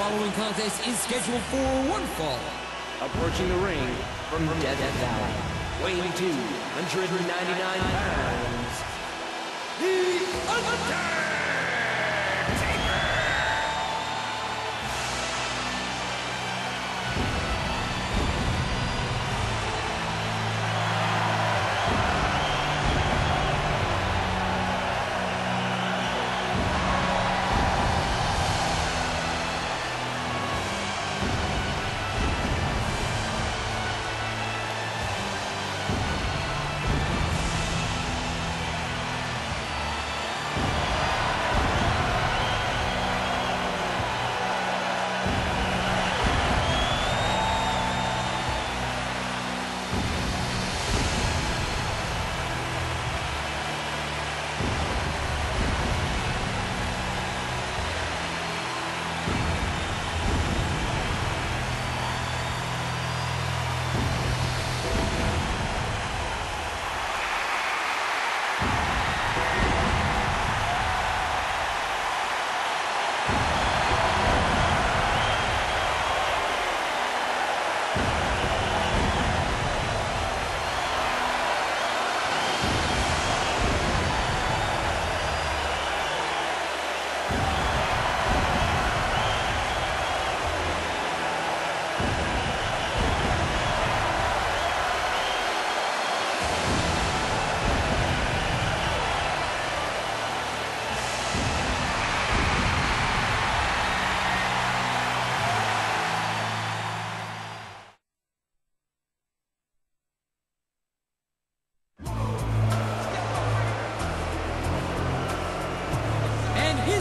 following contest is scheduled for one fall. Approaching the ring from Death Valley, weighing 299 pounds,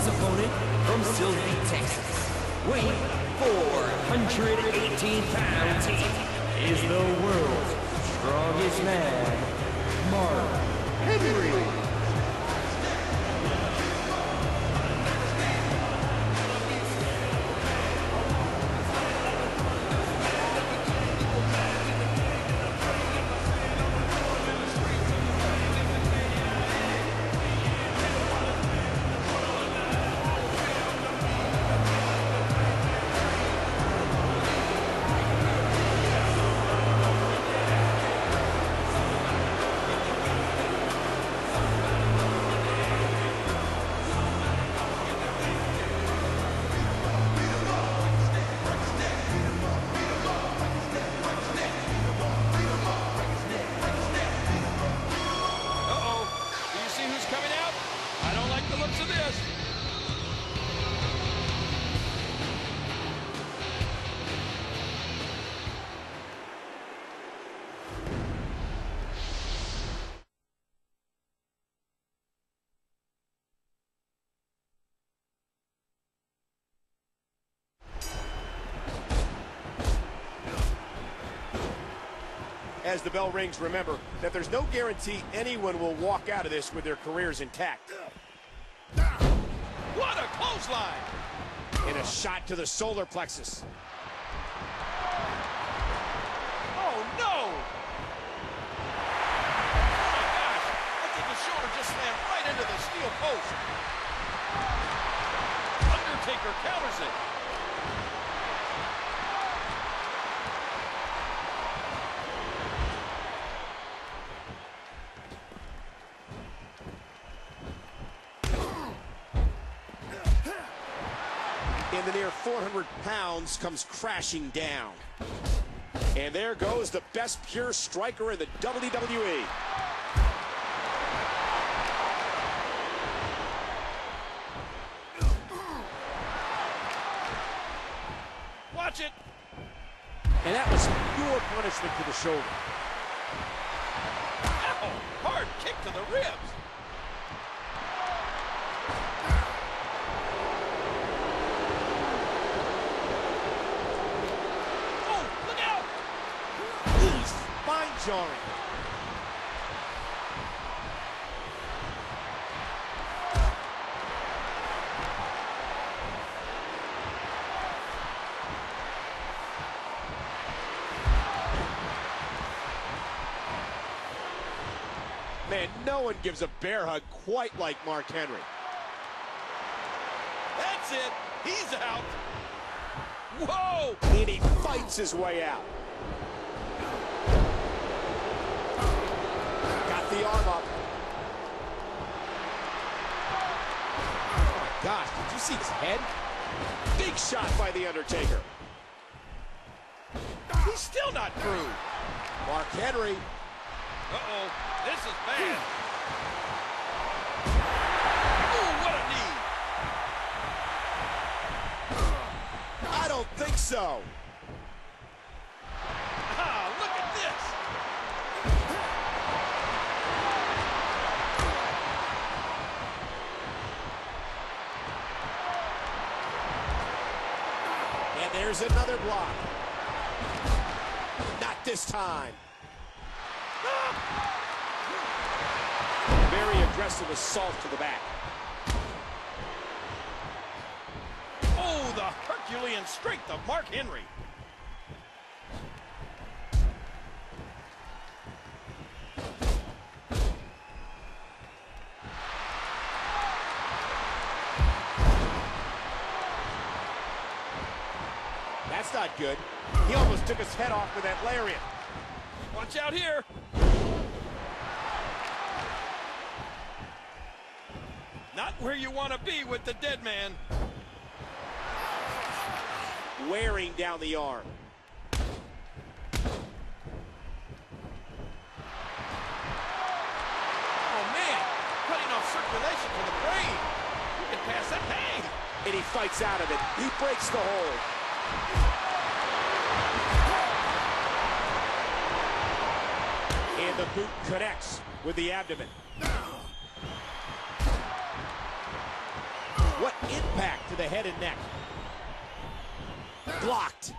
The opponent from Sylvie, Texas, weighing 418 pounds, is the world's strongest man, Mark Henry. As the bell rings, remember that there's no guarantee anyone will walk out of this with their careers intact. What a clothesline! And a shot to the solar plexus. Oh, no! Oh, my gosh! Look at the shoulder just slammed right into the steel post. Undertaker counters it. And the near 400 pounds comes crashing down. And there goes the best pure striker in the WWE. Watch it! And that was pure punishment to the shoulder. Ow! Hard kick to the ribs. Jarring. Man, no one gives a bear hug quite like Mark Henry. That's it. He's out. Whoa! And he fights his way out. Got the arm up. Oh my gosh, did you see his head? Big shot by The Undertaker. He's still not through. Mark Henry. Uh-oh, this is bad. Oh, what a knee. I don't think so. Ah, look at this. And there's another block. Not this time. Very aggressive assault to the back. Oh, the Herculean strength of Mark Henry. That's not good. He almost took his head off with that lariat. Watch out here. Not where you want to be with the dead man. Wearing down the arm. Oh, man. Cutting off circulation to the brain. He can pass that hang. And he fights out of it. He breaks the hold. And the boot connects with the abdomen. What impact to the head and neck. Blocked.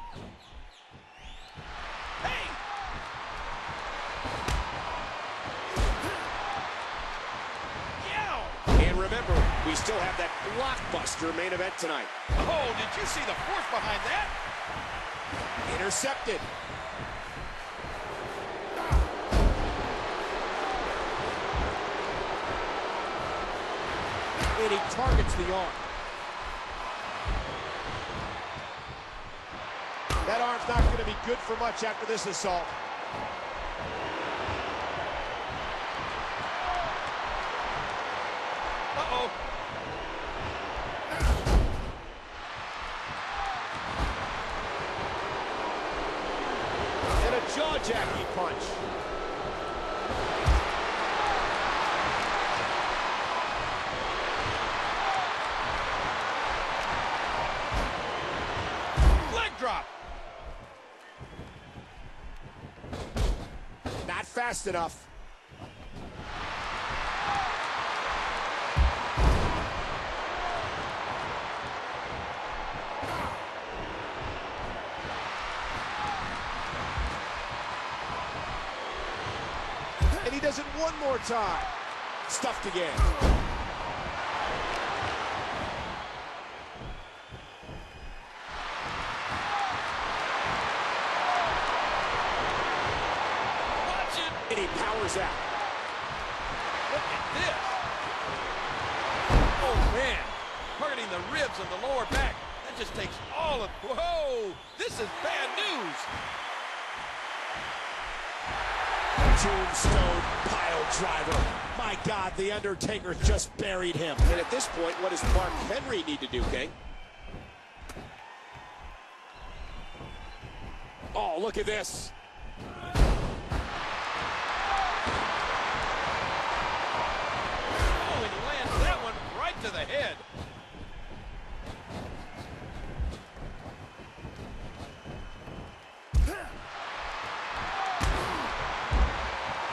Hey! Yow! And remember, we still have that blockbuster main event tonight. Oh, did you see the force behind that? Intercepted. And he targets the arm. That arm's not going to be good for much after this assault. Uh-oh. And a jaw-jacking punch. Fast enough. And he does it one more time. Stuffed again. Out. Look at this. Oh, man. Targeting the ribs and the lower back. That just takes all of... Whoa! This is bad news. Tombstone pile driver. My God, The Undertaker just buried him. And at this point, what does Mark Henry need to do, Kane? Oh, look at this. To the head.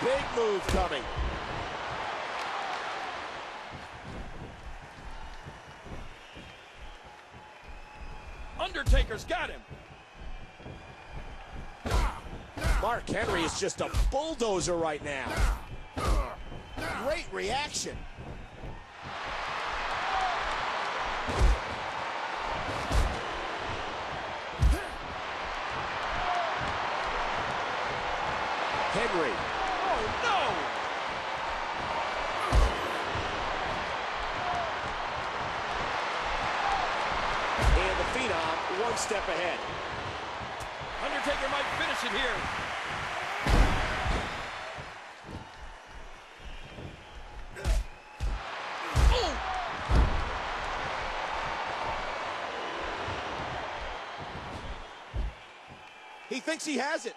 Big move coming. Undertaker's got him. Mark Henry is just a bulldozer right now. Great reaction. Henry. Oh, no! And the Phenom one step ahead. Undertaker might finish it here. He thinks he has it.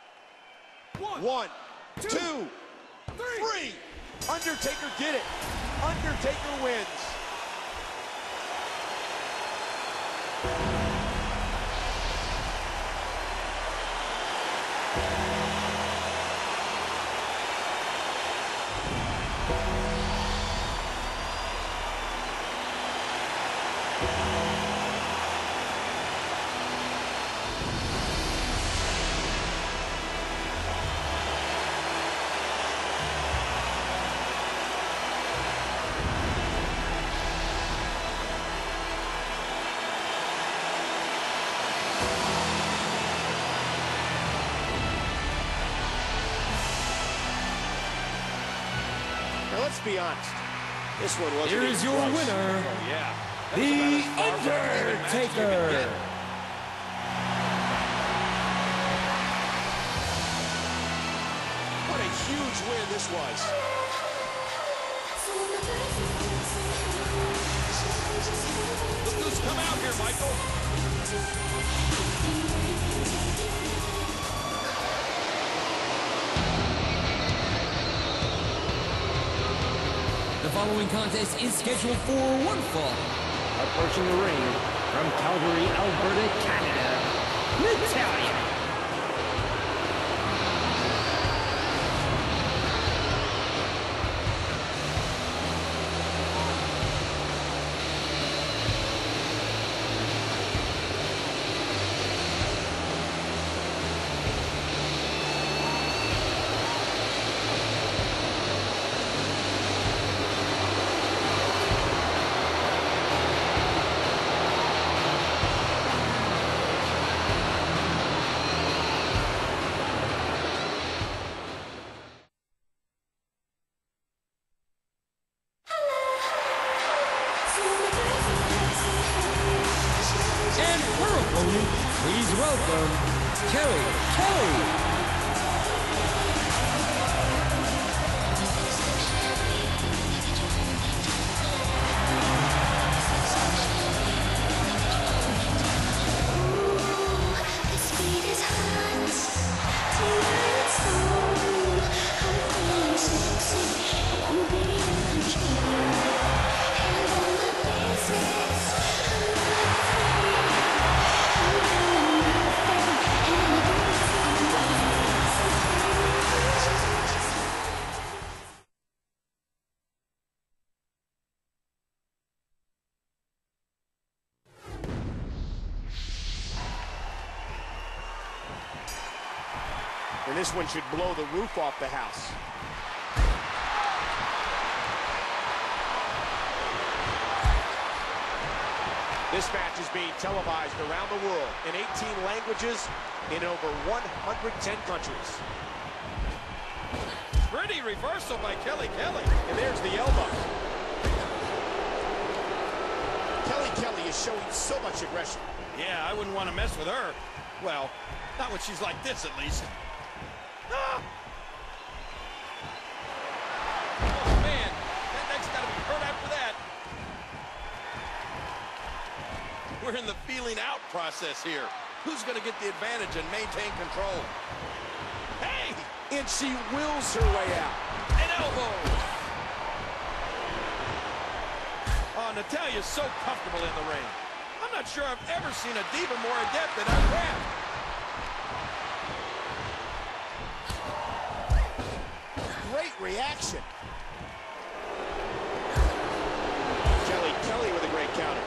One, two, three. Undertaker did it. Undertaker wins. Let's be honest. This one wasn't even close. Here is your winner, The Undertaker. What a huge win this was. Look who's come out here, Michael. The following contest is scheduled for one fall. Approaching the ring from Calgary, Alberta, Canada, Natalya. Please welcome Kelly Kelly. And this one should blow the roof off the house. This match is being televised around the world in 18 languages in over 110 countries. Pretty reversal by Kelly Kelly. And there's the elbow. Kelly Kelly is showing so much aggression. Yeah, I wouldn't want to mess with her. Well, not when she's like this, at least. Ah! Oh, man. That neck's got to be hurt after that. We're in the feeling out process here. Who's going to get the advantage and maintain control? Hey! And she wills her way out. An elbow. Oh, Natalya's so comfortable in the ring. I'm not sure I've ever seen a diva more adept than our craft. Reaction. Kelly Kelly with a great counter.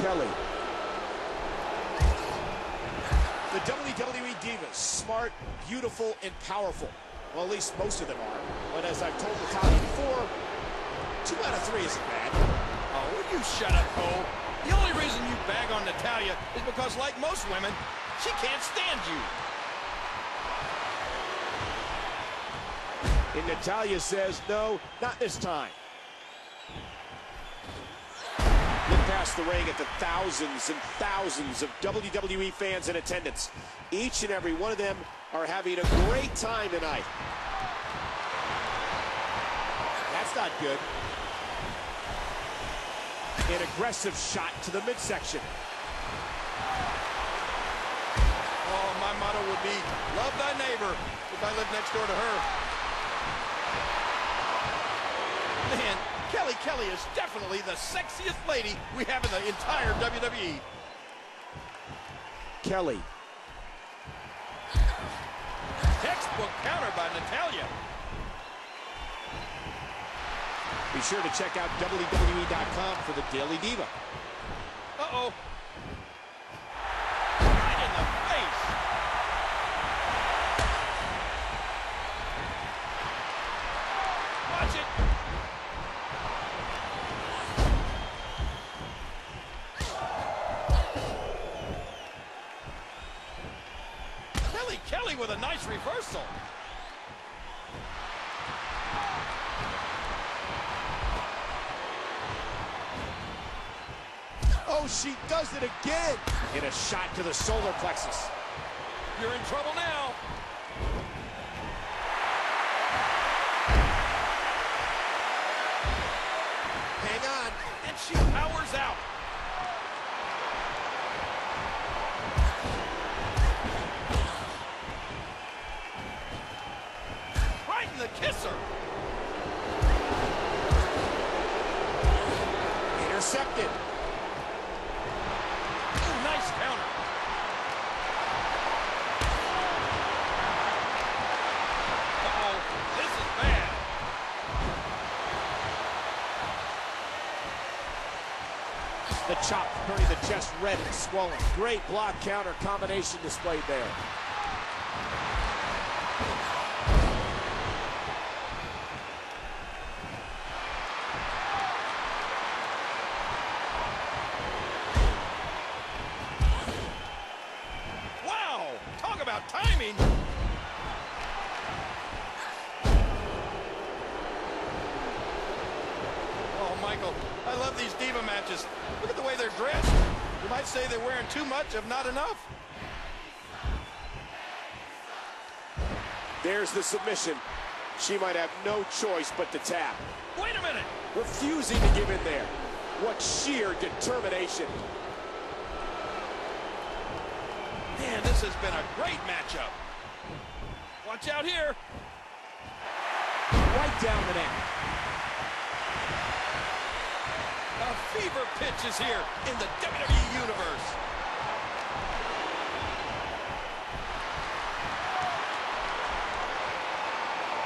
Kelly. The WWE divas, smart, beautiful, and powerful. Well, at least most of them are. But as I've told Natalya before, 2 out of 3 isn't bad. Oh, would you shut up, Cole? The only reason you bag on Natalya is because, like most women, she can't stand you. And Natalya says, no, not this time. Look out. across the ring at the thousands and thousands of WWE fans in attendance. Each and every one of them are having a great time tonight. That's not good. An aggressive shot to the midsection. Oh, my motto would be, love thy neighbor, if I lived next door to her. Man, Kelly Kelly is definitely the sexiest lady we have in the entire WWE. Kelly. Textbook counter by Natalya. Be sure to check out WWE.com for the Daily Diva. Uh-oh. Right in the face. Watch it. Kelly Kelly with a nice reversal. Oh, she does it again. In a shot to the solar plexus. You're in trouble now. Hang on. And she powers out. Right in the kisser. Intercepted. The chop, turning the chest red and swollen. Great block counter combination displayed there. Wow, talk about timing. Michael, I love these diva matches. Look at the way they're dressed. You might say they're wearing too much, if not enough. There's the submission. She might have no choice but to tap. Wait a minute. Refusing to give in there. What sheer determination. Man, this has been a great matchup. Watch out here. Right down the neck. A fever pitch is here in the WWE Universe.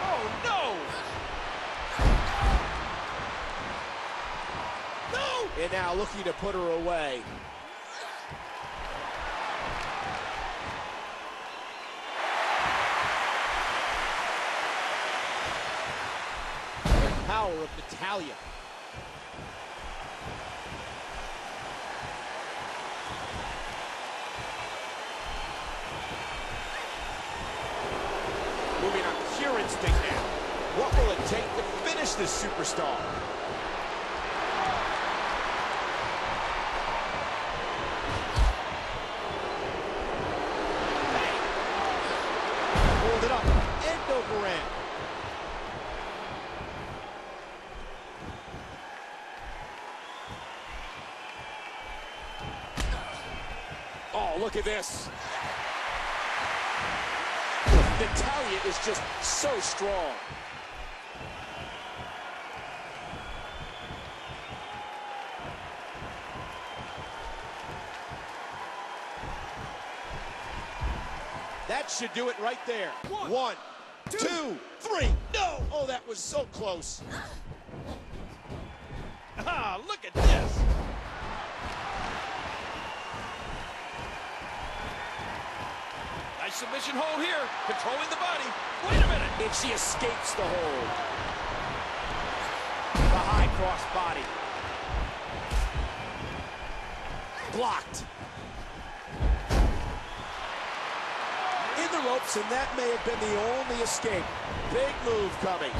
Oh, no! No! And now looking to put her away. The power of Natalya. Now. What will it take to finish this superstar? Hey. Hold it up, end over end. Oh, look at this. Natalya is just so strong. That should do it right there. One, two, three. No! Oh, that was so close. Ah, look at this. Submission hold here, controlling the body. Wait a minute. And she escapes the hold. The high cross body. Blocked. In the ropes, and that may have been the only escape. Big move coming.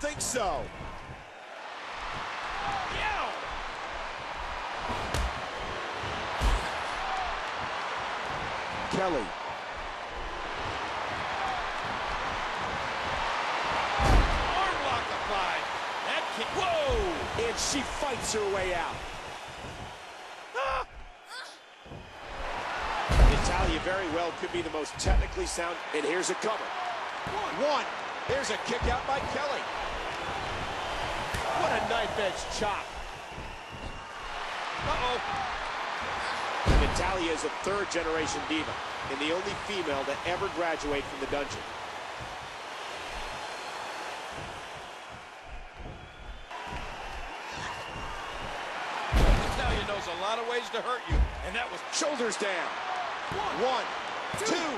think so. Yeah. Kelly. Arm lock applied. That kick. Whoa! And she fights her way out. Natalya very well could be the most technically sound. And here's a cover. One. There's a kick out by Kelly. What a knife-edge chop. Uh-oh. Natalya is a third-generation diva and the only female to ever graduate from the dungeon. Natalya knows a lot of ways to hurt you, and that was shoulders down. One, two,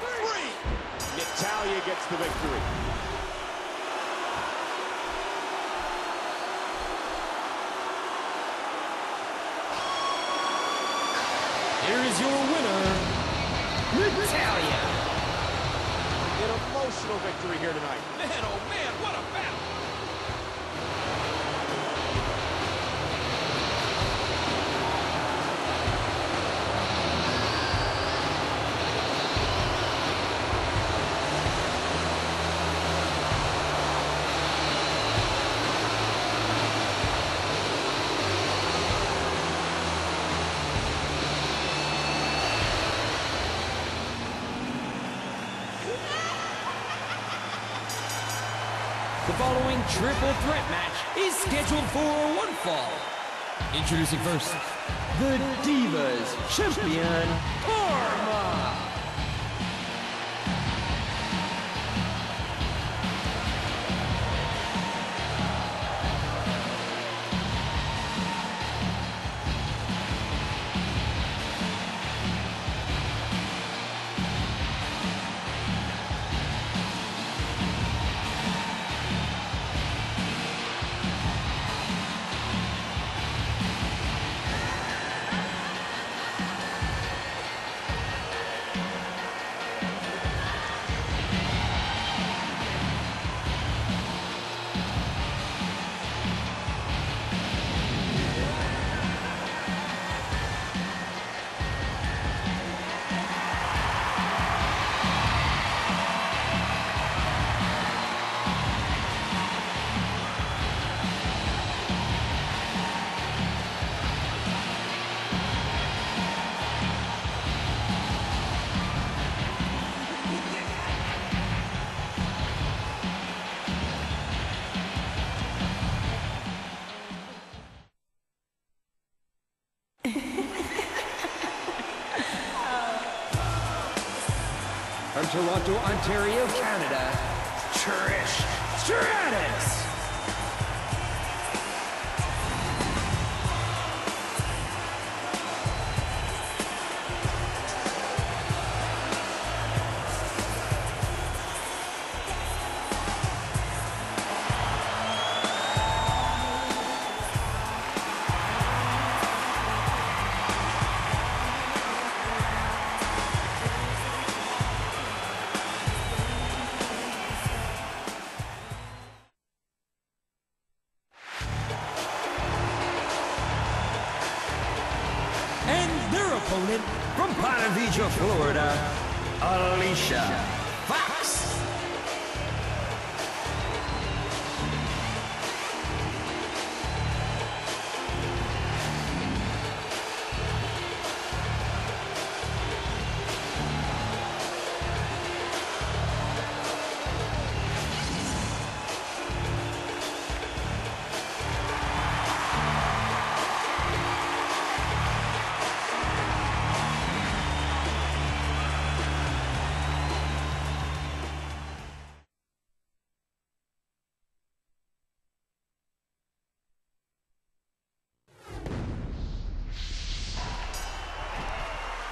three. Natalya gets the victory. Here is your winner, Natalya. An emotional victory here tonight. Man, oh man, what a battle! The following triple threat match is scheduled for one fall. Introducing first, the Divas Champion, Kharma. From Toronto, Ontario, Canada, Trish Stratus. Opponent from Palm Beach, Florida, Alicia Fox.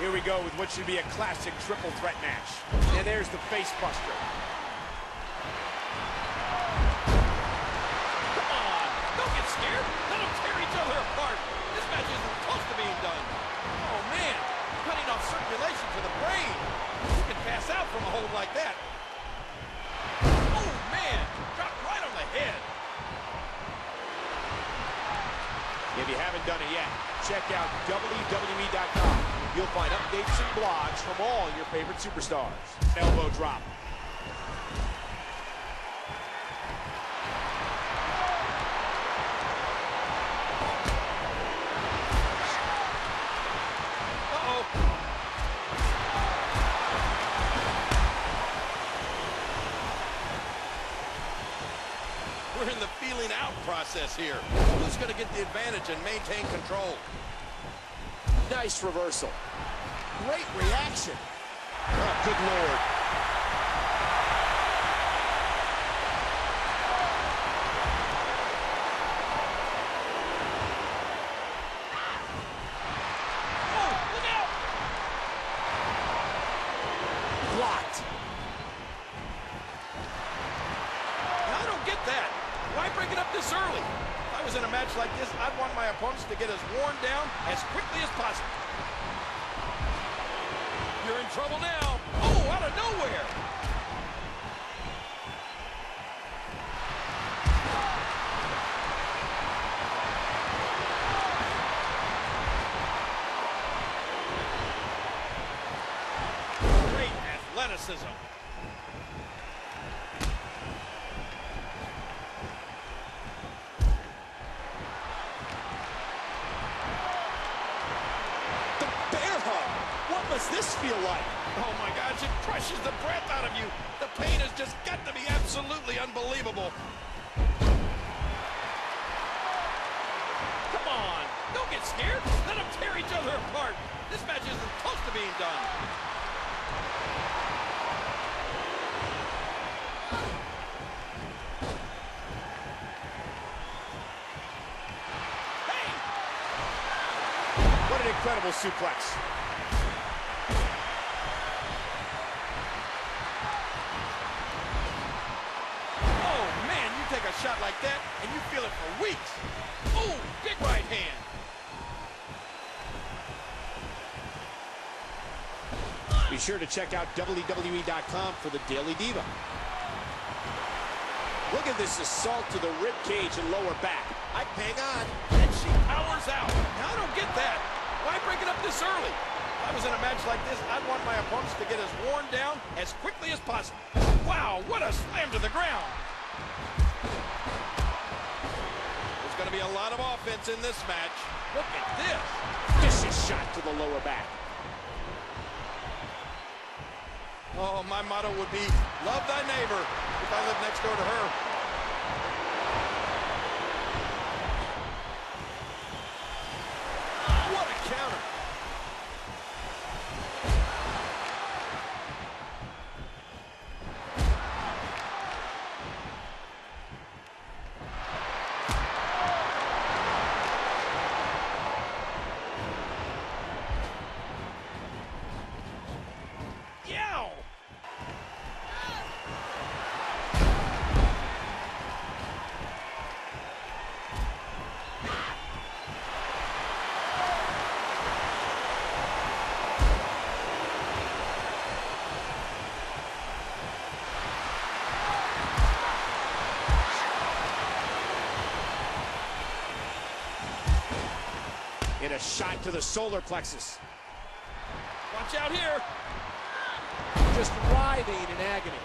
Here we go with what should be a classic triple threat match. And there's the face buster. Come on, don't get scared. Let them tear each other apart. This match isn't close to being done. Oh man, cutting off circulation to the brain. You can pass out from a hold like that. Oh man, dropped right on the check out WWE.com. You'll find updates and blogs from all your favorite superstars. Elbow drop. We're in the feeling out process here. Who's going to get the advantage and maintain control? Nice reversal. Great reaction. Oh, good Lord. Oh, look out! Blocked. I don't get that. Why break it up this early? If I was in a match like this, I'd want my opponents to get as worn down as quickly as possible. You're in trouble now. Oh, out of nowhere. Great athleticism. This feel like? Oh my God, it crushes the breath out of you. The pain has just got to be absolutely unbelievable. Come on, don't get scared. Let them tear each other apart. This match isn't close to being done. Hey! What an incredible suplex. A shot like that, and you feel it for weeks. Oh, big right hand. Be sure to check out WWE.com for the Daily Diva. Look at this assault to the rib cage and lower back. I hang on, and she powers out. Now, I don't get that. Why break it up this early? If I was in a match like this, I'd want my opponents to get as worn down as quickly as possible. Wow, what a slam to the ground. There's going to be a lot of offense in this match. Look at this. Vicious shot to the lower back. Oh, my motto would be, love thy neighbor, if I live next door to her. What a counter. A shot to the solar plexus. Watch out here. Just writhing in agony.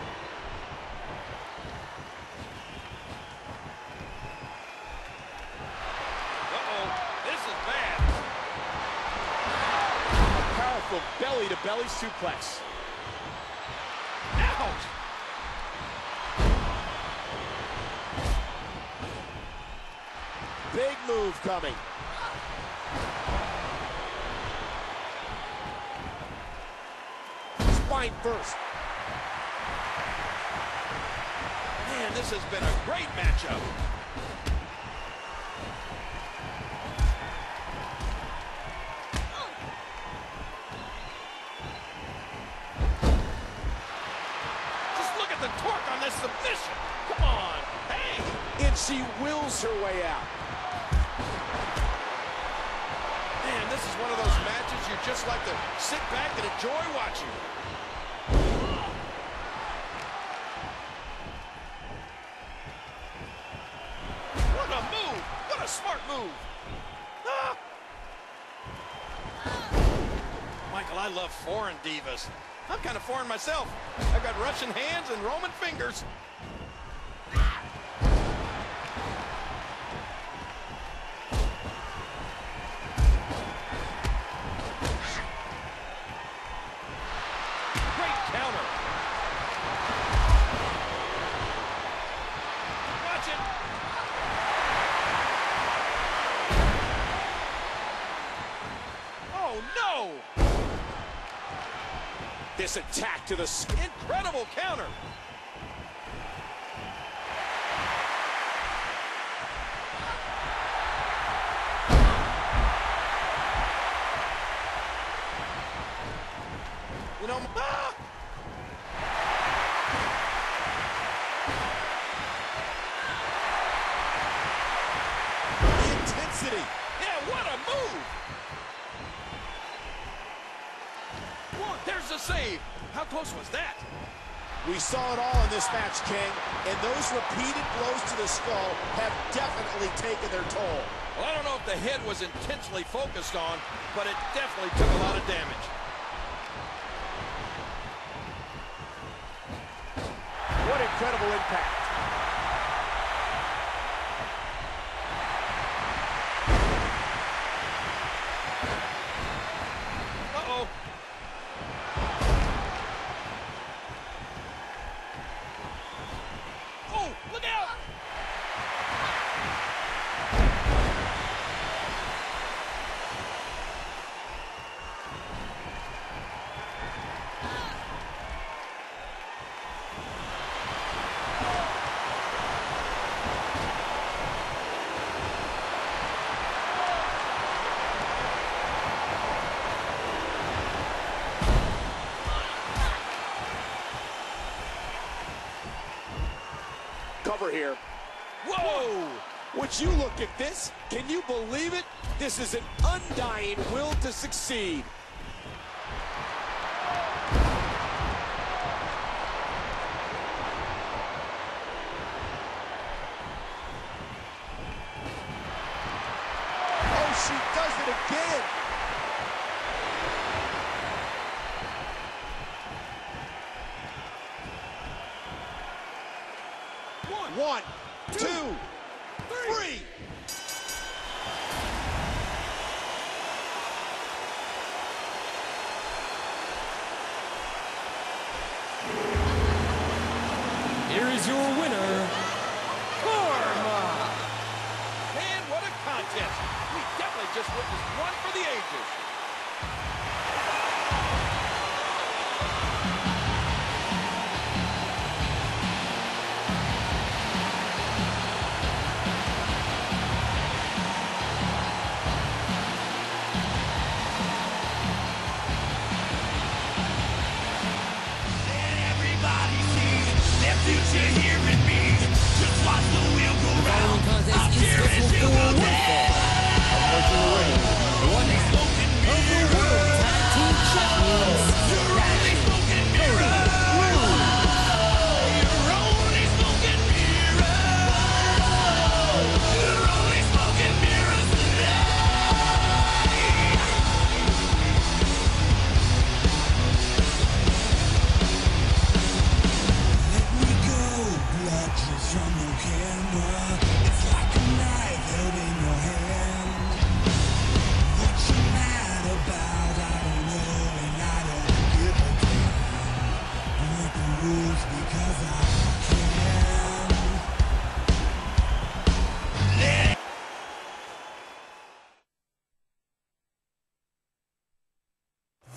Uh-oh, this is bad. A powerful belly-to-belly suplex. Ouch! Big move coming. First. Man, this has been a great matchup. Just look at the torque on this submission. Come on. Hey! And she wills her way out. Man, this is one of those matches you just like to sit back and enjoy watching. What a move! What a smart move! Ah! Well, I love foreign divas. I'm kind of foreign myself. I've got Russian hands and Roman fingers. This attack to the incredible counter. You know, the intensity. Yeah, what a move. There's the save. How close was that? We saw it all in this match, King, and those repeated blows to the skull have definitely taken their toll. Well, I don't know if the head was intentionally focused on, but it definitely took a lot of damage. What incredible impact. Here. Whoa! Would you look at this? Can you believe it? This is an undying will to succeed. Oh, she does it again. One, two, three. Here is your winner, Kharma. Man, what a contest. We definitely just witnessed one for the ages.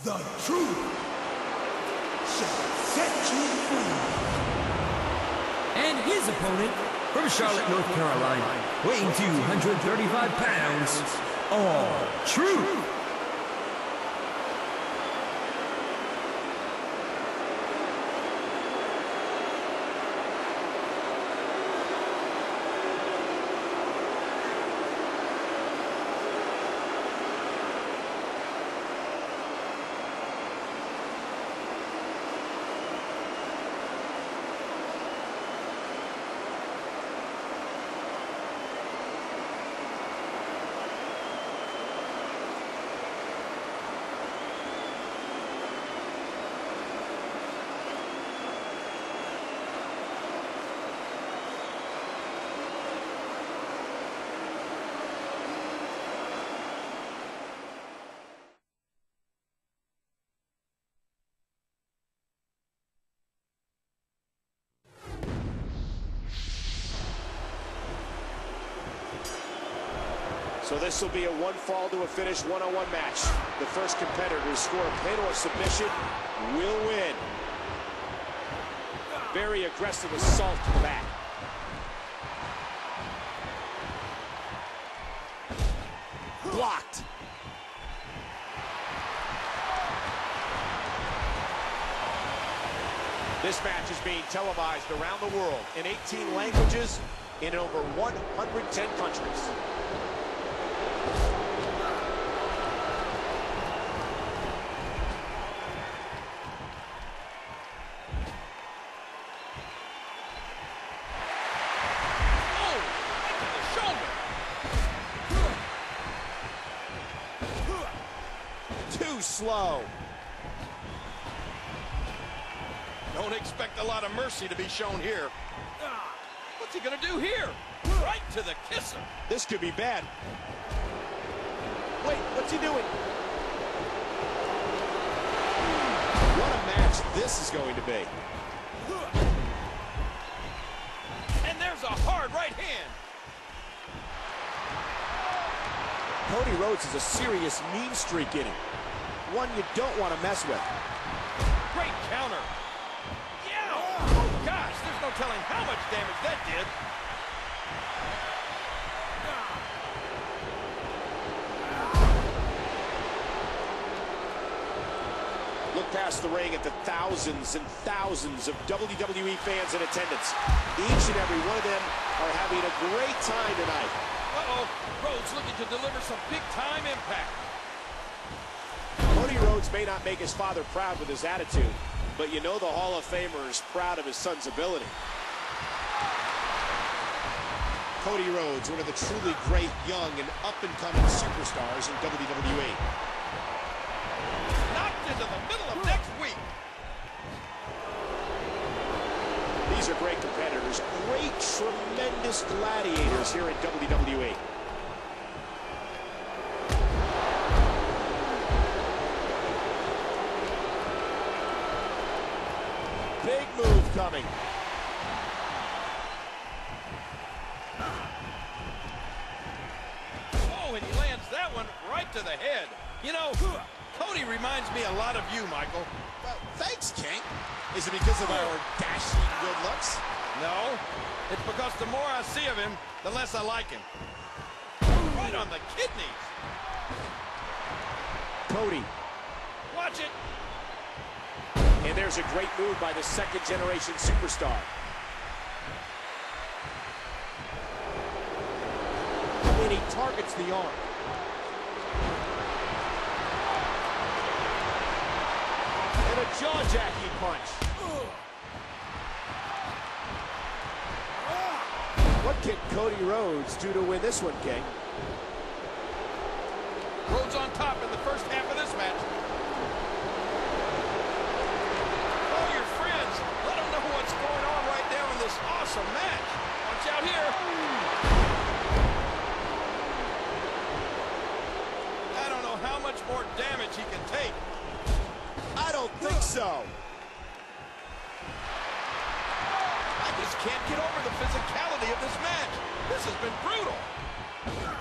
The truth shall set you free. And his opponent from Charlotte, North Carolina, weighing 235 pounds, R-Truth. So this will be a one fall to a finish one-on-one match. The first competitor to score a pin or submission will win. Very aggressive assault to the back. Blocked. This match is being televised around the world in 18 languages in over 110 countries. Slow. Don't expect a lot of mercy to be shown here. What's he gonna do here? Right to the kisser. This could be bad. Wait, what's he doing? What a match this is going to be. And there's a hard right hand. Cody Rhodes has a serious mean streak in him. One you don't want to mess with. Great counter. Yeah! Oh, gosh, there's no telling how much damage that did. Look past the ring at the thousands and thousands of WWE fans in attendance. Each and every one of them are having a great time tonight. Uh-oh, Rhodes looking to deliver some big-time impact. Cody Rhodes may not make his father proud with his attitude, but you know the Hall of Famer is proud of his son's ability. Cody Rhodes, one of the truly great young and up-and-coming superstars in WWE. Knocked into the middle of next week. These are great competitors, great, tremendous gladiators here in WWE. Big move coming. Oh, and he lands that one right to the head. You know, Cody reminds me a lot of you, Michael. Well, thanks, King. Is it because of our dashing good looks? No, it's because the more I see of him, the less I like him. Right on the kidneys. Cody. Watch it. And there's a great move by the second-generation superstar. And he targets the arm. And a jaw-jacking punch. What can Cody Rhodes do to win this one, King? Rhodes on top in the first half of this match. Awesome match. Watch out here. I don't know how much more damage he can take. I don't think so. I just can't get over the physicality of this match. This has been brutal.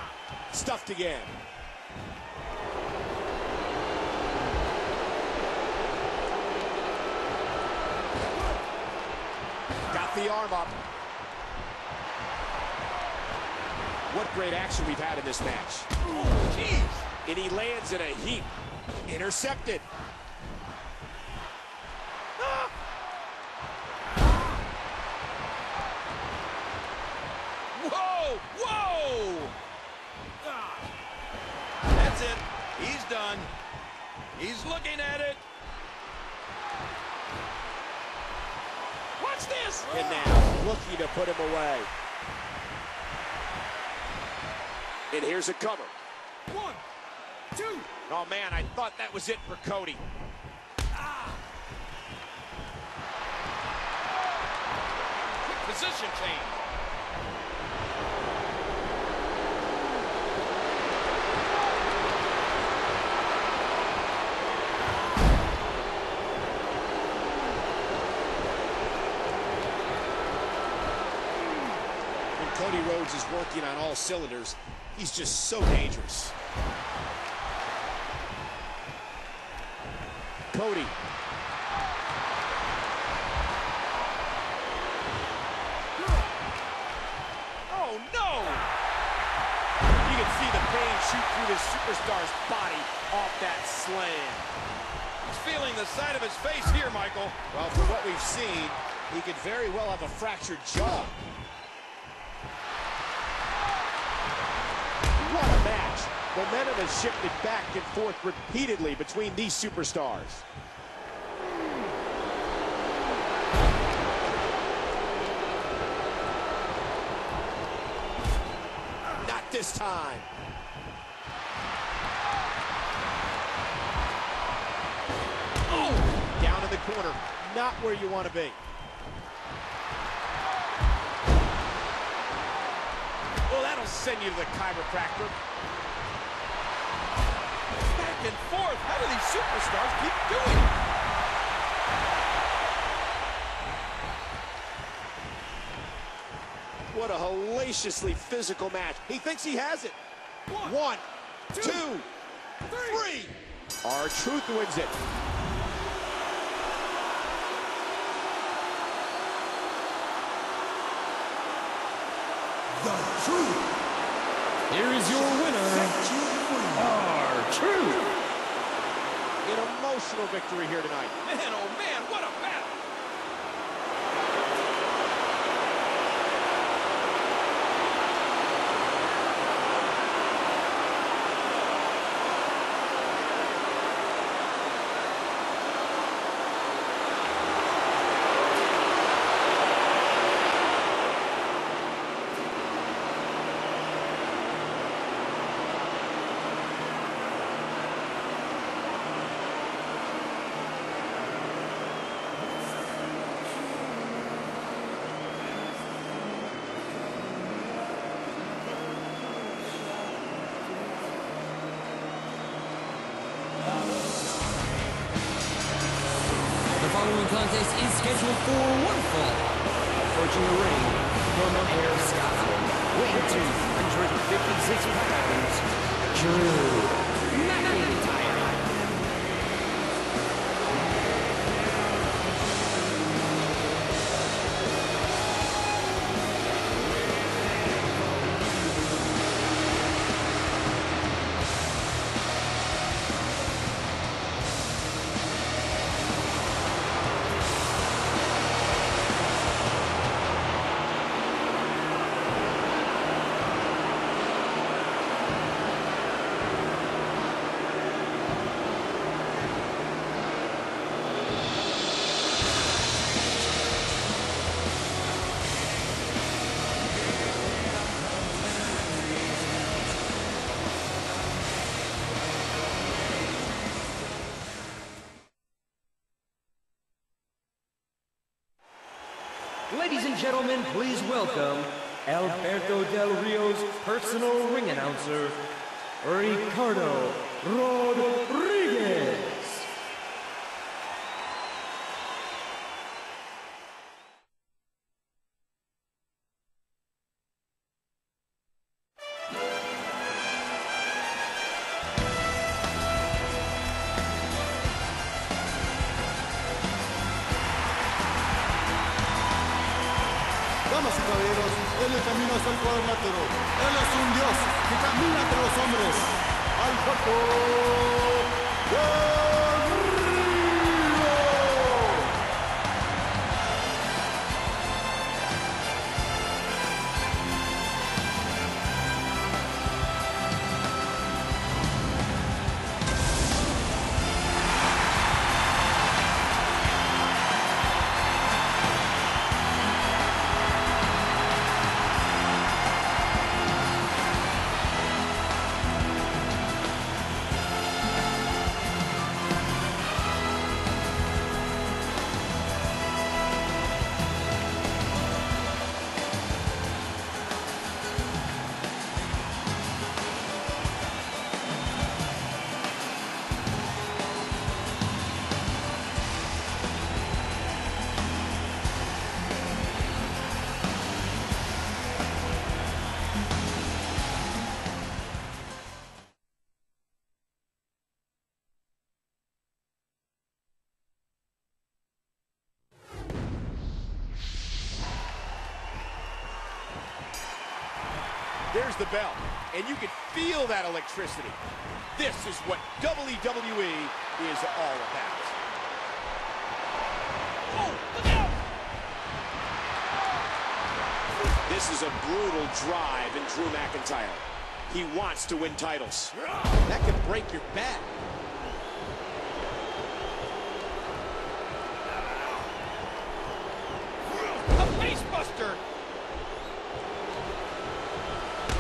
Stuffed again. The arm up. What great action we've had in this match. Oh, geez. And he lands in a heap. Intercepted. Ah. Whoa! Whoa! Ah. That's it. He's done. He's looking at it. This. And now, looking to put him away. And here's a cover. One, two. Oh, man, I thought that was it for Cody. Ah. Quick position change. Cody Rhodes is working on all cylinders. He's just so dangerous. Cody. Oh, no! You can see the pain shoot through this superstar's body off that slam. He's feeling the side of his face here, Michael. Well, from what we've seen, he could very well have a fractured jaw. What a match. Momentum has shifted back and forth repeatedly between these superstars. Not this time. Oh! Down in the corner. Not where you want to be. Well, that'll send you to the chiropractor. Back and forth. How do these superstars keep doing it? What a hellaciously physical match. He thinks he has it. One, two, three. R-Truth wins it. The Truth. Here is your winner, R-Truth. An emotional victory here tonight. Man, oh man, what a battle. The following contest is scheduled for one fall. Approaching the ring from Air Scotland, weighing 256 pounds, Drew McIntyre. Ladies and gentlemen, please welcome Alberto Del Rio's personal ring announcer, Ricardo Rodríguez. Él le camina hasta el cuadrilátero. Él es un dios que camina entre los hombres. Alberto There's the bell, and you can feel that electricity. This is what WWE is all about. Oh, look out! This is a brutal drive in Drew McIntyre. He wants to win titles. That can break your back.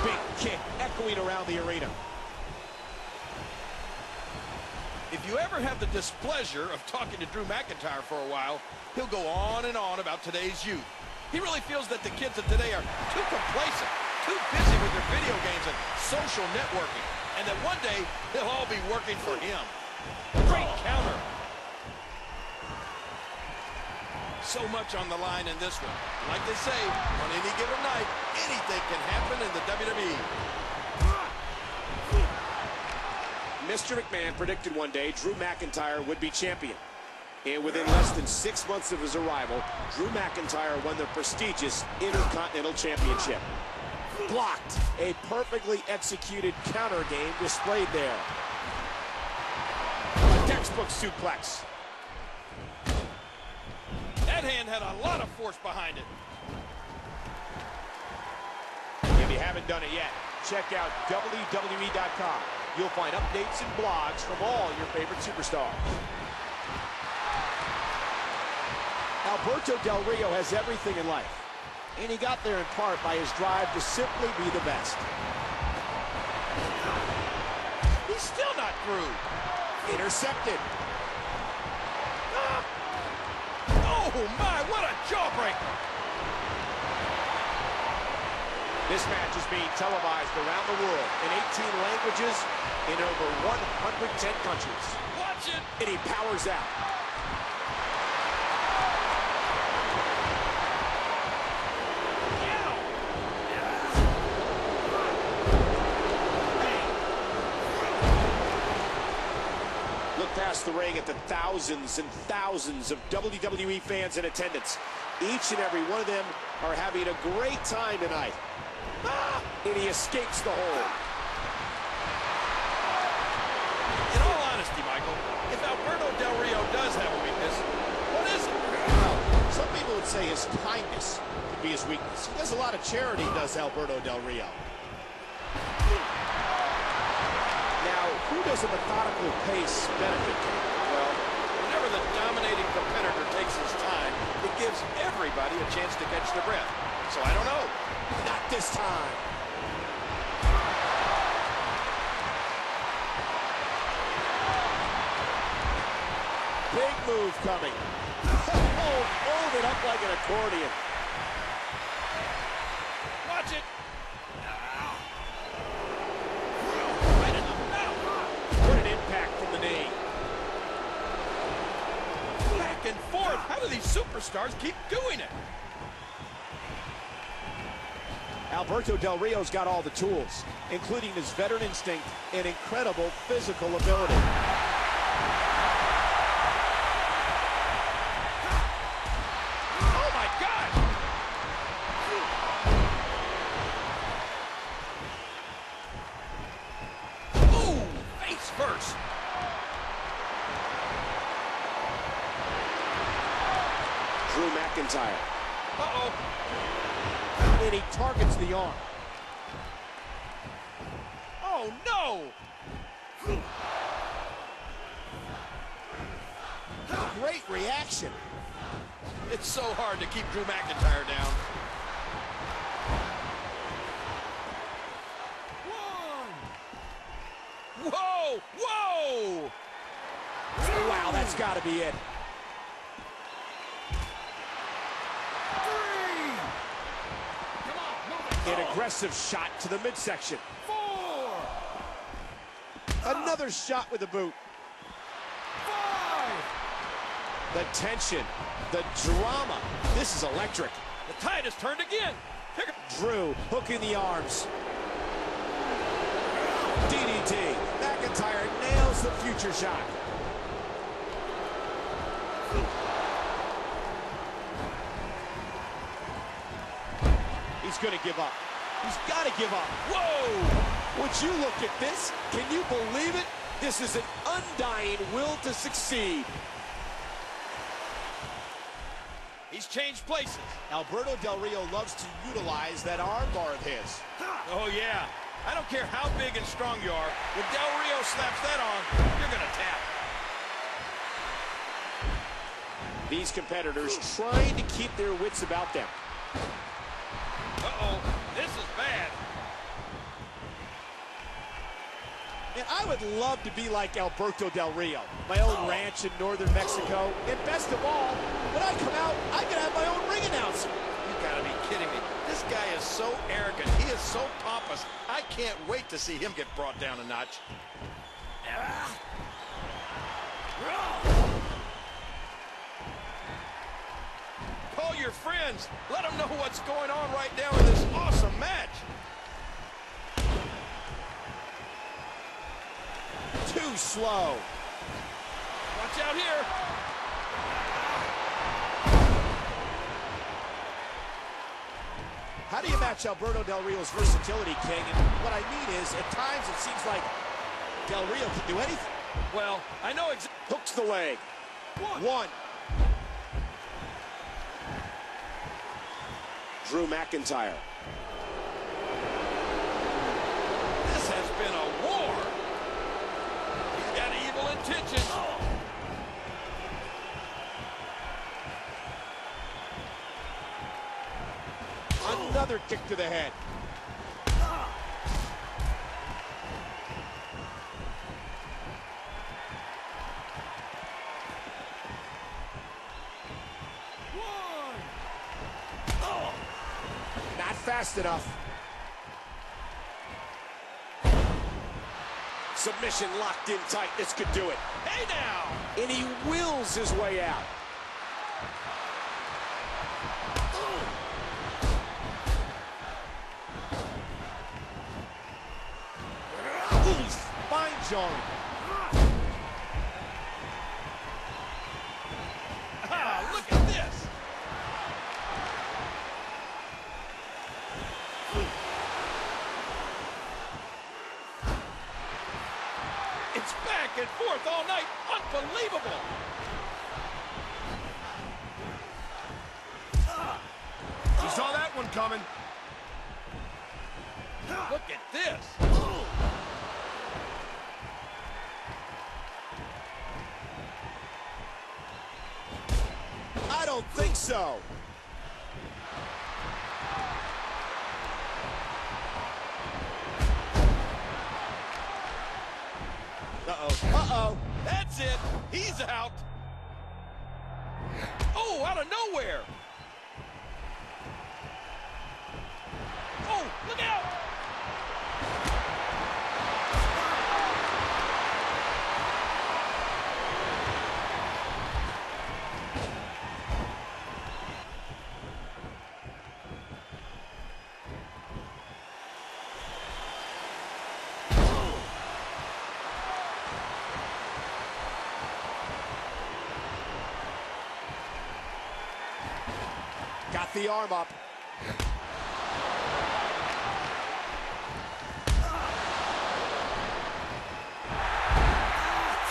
Big kick echoing around the arena. If you ever have the displeasure of talking to Drew McIntyre for a while, he'll go on and on about today's youth. He really feels that the kids of today are too complacent, too busy with their video games and social networking, and that one day they'll all be working for him. Great counter. So much on the line in this one. Like they say, on any given night, anything can happen in the WWE. Mr. McMahon predicted one day Drew McIntyre would be champion. And within less than 6 months of his arrival, Drew McIntyre won the prestigious Intercontinental Championship. Blocked. A perfectly executed counter game displayed there. A textbook suplex. That hand had a lot of force behind it. If you haven't done it yet, check out WWE.com. You'll find updates and blogs from all your favorite superstars. Alberto Del Rio has everything in life, and he got there in part by his drive to simply be the best. He's still not through. Intercepted. Oh my, what a jawbreaker! This match is being televised around the world in 18 languages in over 110 countries. Watch it! And he powers out. Past the ring at the thousands and thousands of WWE fans in attendance. Each and every one of them are having a great time tonight. Ah! And he escapes the hole. In all honesty, Michael, if Alberto Del Rio does have a weakness, what is it? Well, some people would say his kindness could be his weakness. He does a lot of charity, does Alberto Del Rio. Who does a methodical pace benefit? Well, whenever the dominating competitor takes his time, it gives everybody a chance to catch their breath. So I don't know. Not this time. Big move coming. Oh, fold it up like an accordion. Watch it. And forth. How do these superstars keep doing it? Alberto Del Rio's got all the tools, including his veteran instinct and incredible physical ability. Oh my God! Ooh, face first. Drew McIntyre. Uh-oh. And he targets the arm. Oh, no! Great reaction. It's so hard to keep Drew McIntyre down. One. Whoa! Whoa! Two. Wow, that's got to be it. An aggressive shot to the midsection. Four. Another shot with the boot. Five. The tension, the drama. This is electric. The tide has turned again. Drew hooking the arms. DDT. McIntyre nails the future shot. He's going to give up. He's got to give up. Whoa! Would you look at this? Can you believe it? This is an undying will to succeed. He's changed places. Alberto Del Rio loves to utilize that armbar of his. Oh, yeah. I don't care how big and strong you are. When Del Rio slaps that on, you're going to tap. These competitors trying to keep their wits about them. Uh-oh, this is bad. And I would love to be like Alberto Del Rio, my own ranch in northern Mexico. And best of all, when I come out, I can have my own ring announcer. You gotta be kidding me. This guy is so arrogant. He is so pompous. I can't wait to see him get brought down a notch. Call your friends. Let them know what's going on right now in this awesome match. Too slow. Watch out here. How do you match Alberto Del Rio's versatility, King? And what I mean is, at times it seems like Del Rio can do anything. Well, I know it's... Hooks the leg. One. Drew McIntyre. This has been a war. He's got evil intentions. Oh. Another kick to the head. Fast enough. Submission locked in tight. This could do it. Hey now! And he wills his way out. He's spine jarring. And forth all night. Unbelievable. You saw that one coming. Look at this. I don't think so. Uh-oh. That's it. He's out. Oh, out of nowhere. Oh, look out. Got the arm up.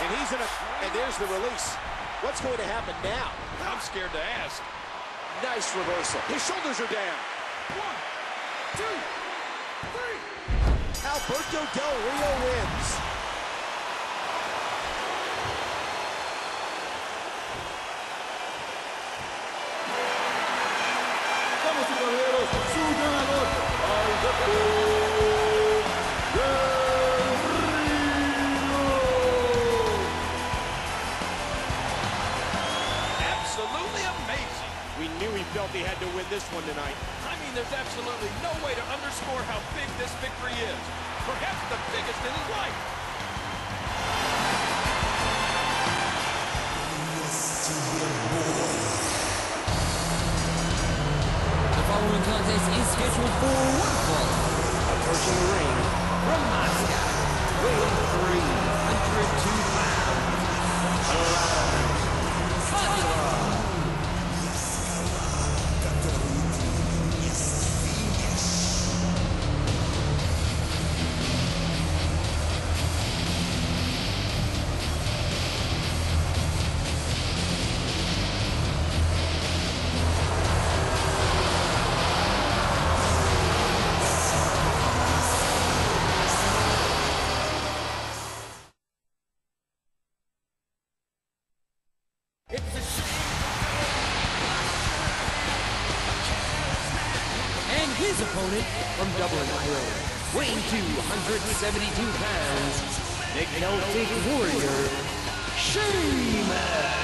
And he's in a... And there's the release. What's going to happen now? I'm scared to ask. Nice reversal. His shoulders are down. 1, 2, 3. Alberto Del Rio wins. Absolutely amazing. We knew he felt he had to win this one tonight. I mean, there's absolutely no way to underscore how big this victory is. Perhaps the biggest in his life. The contest is scheduled for one fall. Approaching the ring from Moscow, weighing 302 pounds. Kozlov. his opponent from Dublin, Ireland, weighing 272 pounds, the Celtic Warrior, Sheamus.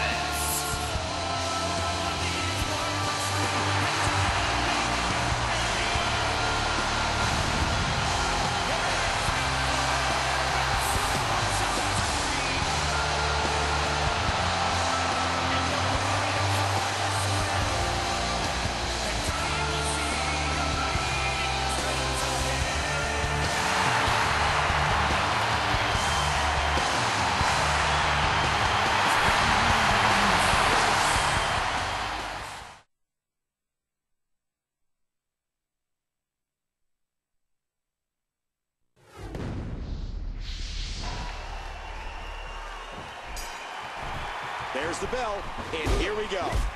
There's the bell, and here we go. If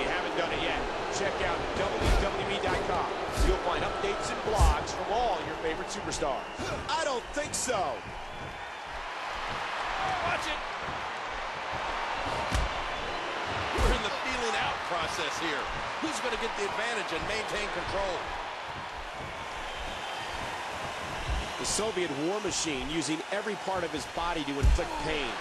you haven't done it yet, check out WWE.com. You'll find updates and blogs from all your favorite superstars. I don't think so. Watch it. We're in the feeling out process here. Who's going to get the advantage and maintain control? The Soviet war machine using every part of his body to inflict pain.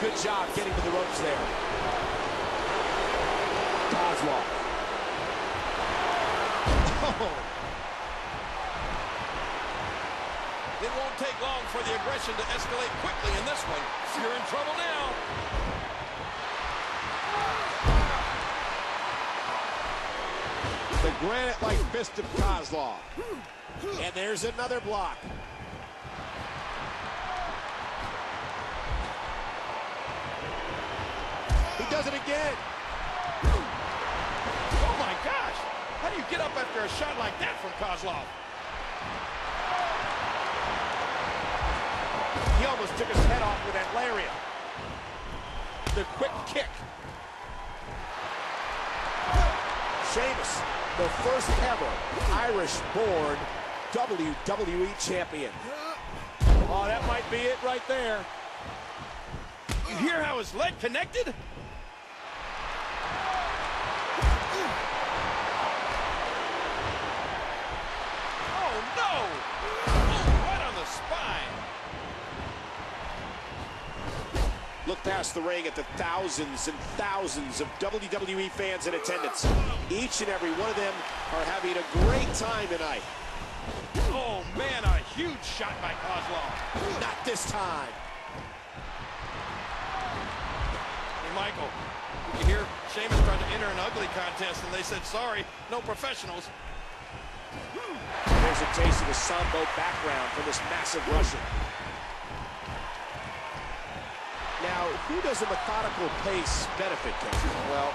Good job getting to the ropes there. Kozlov. Oh. It won't take long for the aggression to escalate quickly in this one. You're in trouble now. The granite-like fist of Kozlov. And there's another block. He does it again. Oh, my gosh. How do you get up after a shot like that from Kozlov? He almost took his head off with that lariat. The quick kick. Sheamus, the first ever Irish-born WWE champion. Oh, that might be it right there. You hear how his leg connected? Oh, no! Oh, right on the spine. Look past the ring at the thousands and thousands of WWE fans in attendance. Each and every one of them are having a great time tonight. Oh, man, a huge shot by Kozlov. Not this time. Hey, Michael, you hear Sheamus tried to enter an ugly contest, and they said, sorry, no professionals. There's a taste of the Sambo background for this massive Russian. Now, who does a methodical pace benefit him? Well,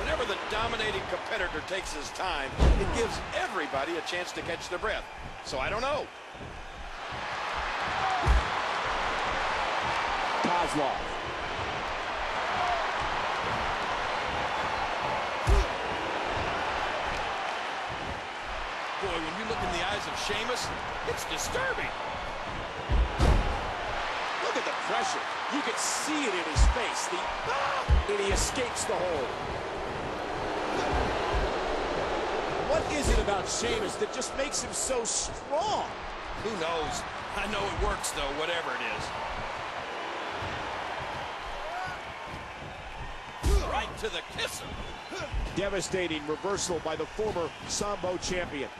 whenever the dominating competitor takes his time, it gives everybody a chance to catch their breath. So I don't know. Kozlov. Boy, when you look in the eyes of Sheamus, it's disturbing. Look at the pressure. You can see it in his face. And he escapes the hole. What is it about Sheamus that just makes him so strong? Who knows? I know it works, though, whatever it is. Right to the kisser. Devastating reversal by the former Sambo champion.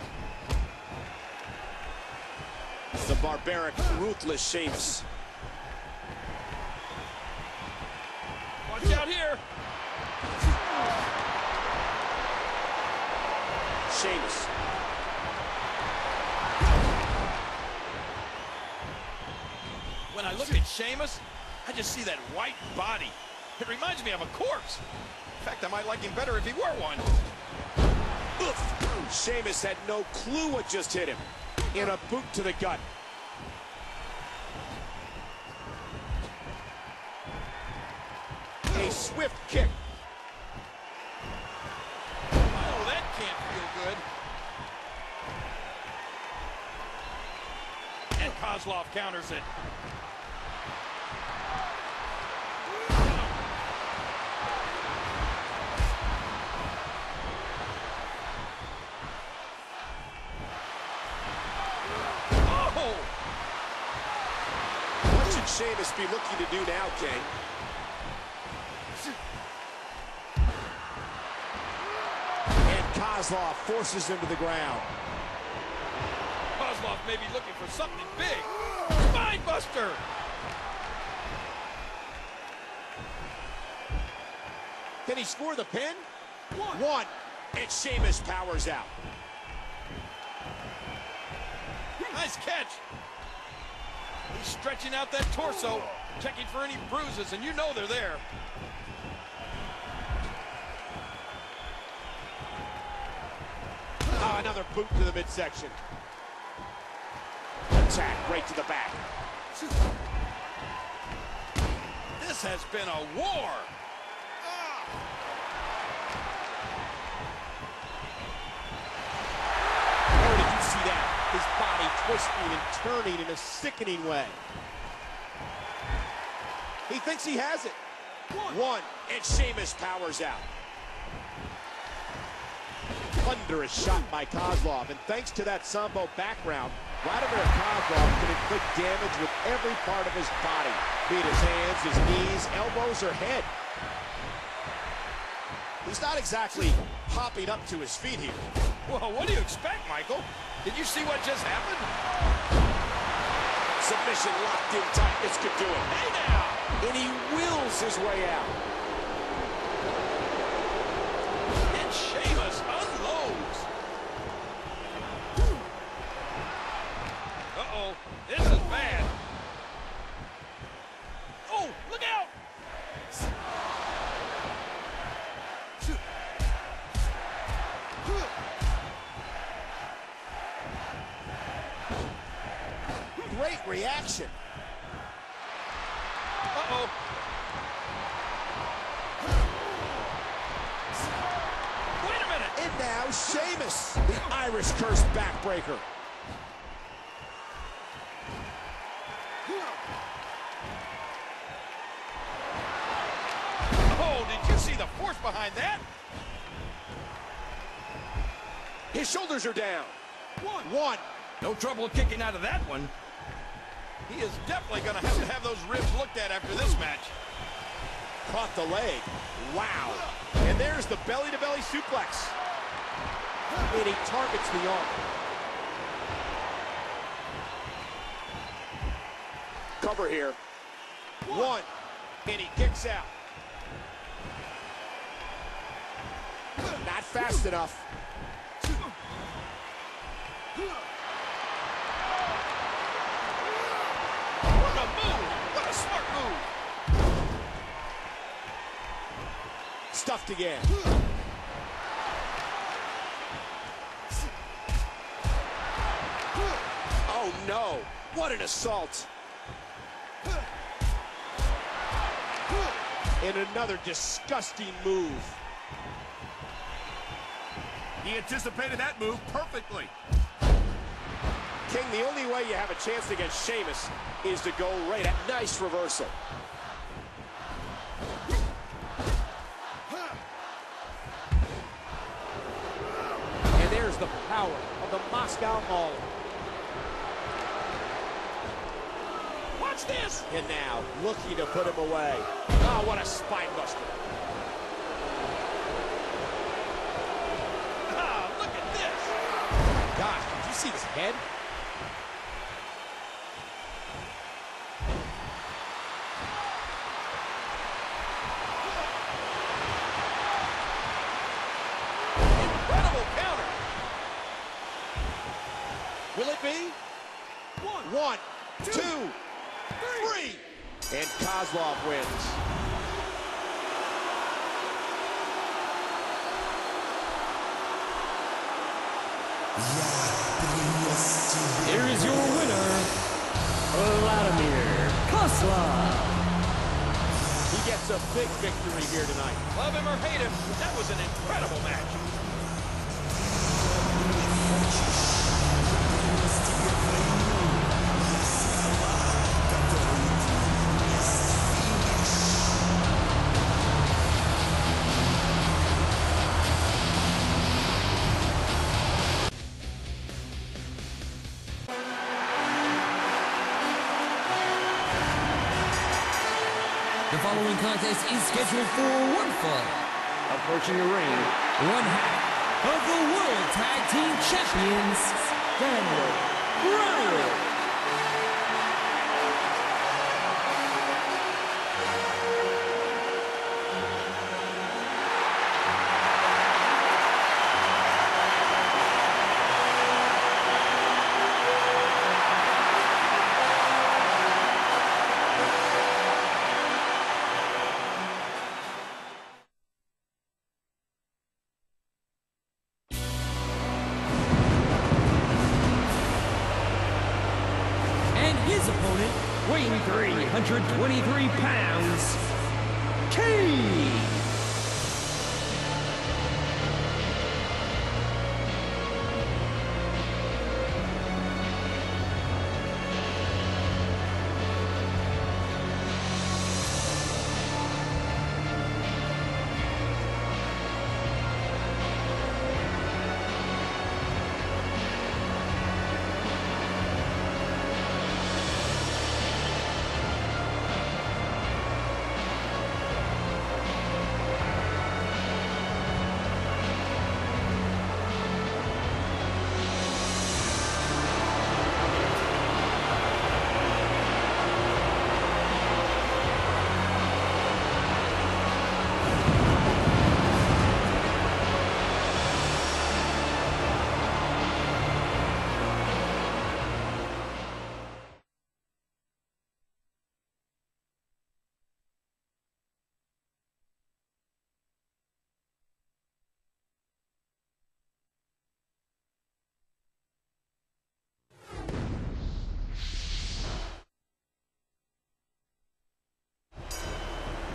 The barbaric, ruthless Sheamus. Watch out here. Sheamus. When I look at Sheamus, I just see that white body. It reminds me of a corpse. In fact, I might like him better if he were one. Oof. Sheamus had no clue what just hit him. In a boot to the gut. A swift kick. Oh, that can't feel good. Kozlov counters it. Sheamus be looking to do now, Kane. And Kozlov forces him to the ground. Kozlov may be looking for something big. Spinebuster! Can he score the pin? One. And Sheamus powers out. Nice catch. He's stretching out that torso, checking for any bruises, and you know they're there. Oh, another boot to the midsection. Attack right to the back. This has been a war. His body twisting and turning in a sickening way. He thinks he has it. One, and Sheamus powers out. Thunderous shot by Kozlov, and thanks to that Sambo background, Vladimir Kozlov can inflict damage with every part of his body, be it his hands, his knees, elbows, or head. He's not exactly hopping up to his feet here. Well, what do you expect, Michael? Did you see what just happened? Submission locked in tight. This could do it. Hey now! And he wills his way out. And Sheamus unloads. Uh-oh. This is bad. Oh, look out! Great reaction. Uh-oh. Wait a minute. And now Sheamus, the Irish curse backbreaker. Oh, did you see the force behind that? His shoulders are down. One. No trouble kicking out of that one. He is definitely going to have those ribs looked at after this match. Caught the leg. Wow. And there's the belly-to-belly suplex. And he targets the arm. Cover here. One. And he kicks out. Not fast enough. Stuffed again. Oh no, what an assault. And another disgusting move. He anticipated that move perfectly. King, the only way you have a chance against Sheamus is to go right at nice reversal. And there's the power of the Moscow Mauler. Watch this! And now, looking to put him away. Oh, what a spine buster. Ah, look at this! Gosh, did you see his head? Will it be? One, two, three. And Kozlov wins. Here is your winner, Vladimir Kozlov. He gets a big victory here tonight. Love him or hate him, that was an incredible match. Thank you. following contest is scheduled for one fall. Approaching the ring, one half of the World Tag Team Champions, Daniel Bryan.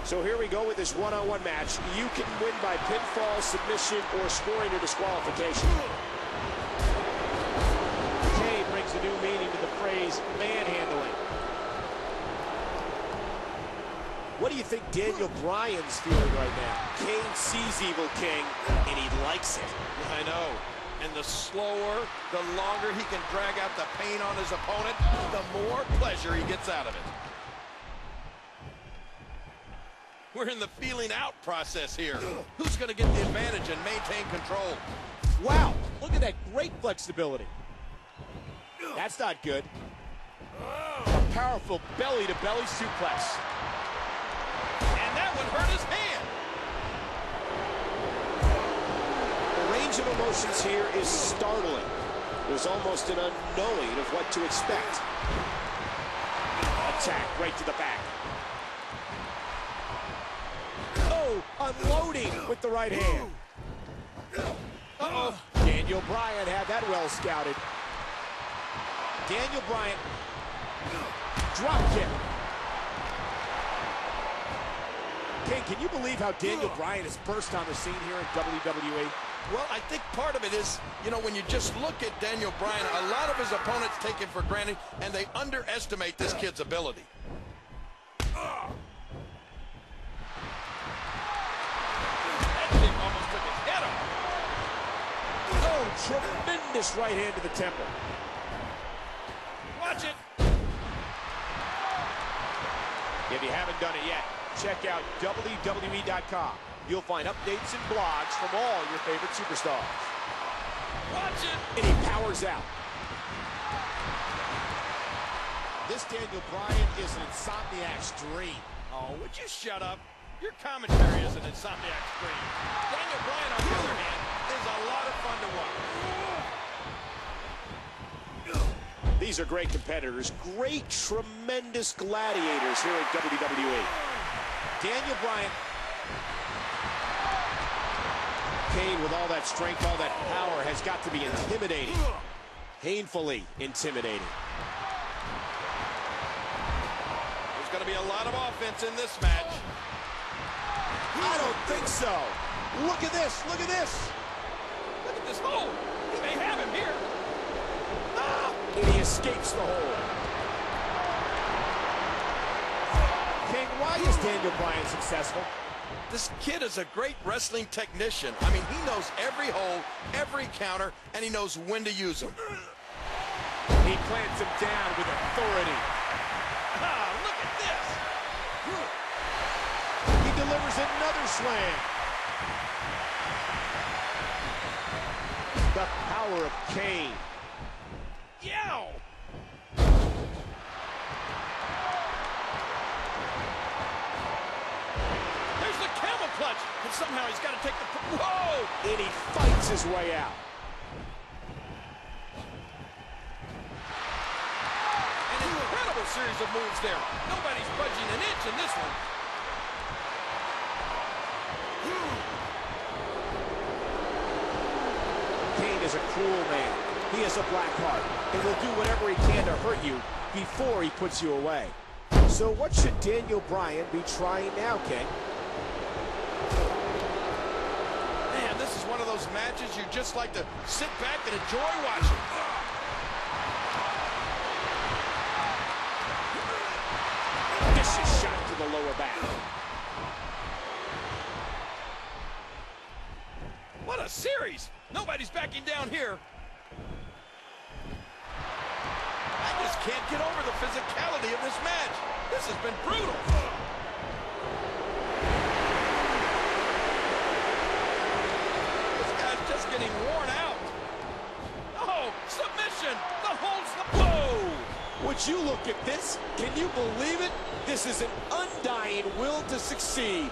So here we go with this one-on-one match. You can win by pinfall, submission, or scoring or disqualification. Kane brings a new meaning to the phrase manhandling. What do you think Daniel Bryan's feeling right now? Kane sees Evil King, and he likes it. I know. And the slower, the longer he can drag out the pain on his opponent, the more pleasure he gets out of it. We're in the feeling out process here. Who's going to get the advantage and maintain control? Wow, look at that great flexibility. That's not good. A powerful belly-to-belly suplex. And that one hurt his hand. The range of emotions here is startling. There's almost an unknowing of what to expect. Attack right to the back. Unloading with the right hand. Uh-oh. Daniel Bryan had that well scouted. Daniel Bryan. Drop kick. King, can you believe how Daniel Bryan has burst on the scene here in WWE? Well, I think part of it is, you know, when you just look at Daniel Bryan, a lot of his opponents take him for granted, and they underestimate this kid's ability. Tremendous right hand to the temple. Watch it. If you haven't done it yet, check out WWE.com. You'll find updates and blogs from all your favorite superstars. Watch it. And he powers out. This Daniel Bryan is an insomniac's dream. Oh, would you shut up? Your commentary is an insomniac's dream. Daniel Bryan, on the other hand, is a lot of fun to watch. These are great competitors, great, tremendous gladiators here at WWE. Daniel Bryan. Kane, with all that strength, all that power, has got to be intimidating. Painfully intimidating. There's going to be a lot of offense in this match. I don't think so. Look at this, look at this. Oh, they have him here. Ah, and he escapes the hole. King, why is Daniel Bryan successful? This kid is a great wrestling technician. I mean, he knows every hole, every counter, and he knows when to use them. He plants him down with authority. Ah, look at this. delivers another slam. The power of Kane. Yow! There's the camel clutch, and somehow he's got to take the... Whoa! And he fights his way out. An incredible series of moves there. Nobody's budging an inch in this one. Kane is a cruel man. He is a black heart and will do whatever he can to hurt you before he puts you away. So what should Daniel Bryan be trying now, King? Man, this is one of those matches you just like to sit back and enjoy watching. Vicious shot to the lower back. What a series! Nobody's backing down here. I just can't get over the physicality of this match. This has been brutal. This guy's just getting worn out. Oh, submission! The hold slip. Whoa! Would you look at this? Can you believe it? This is an undying will to succeed.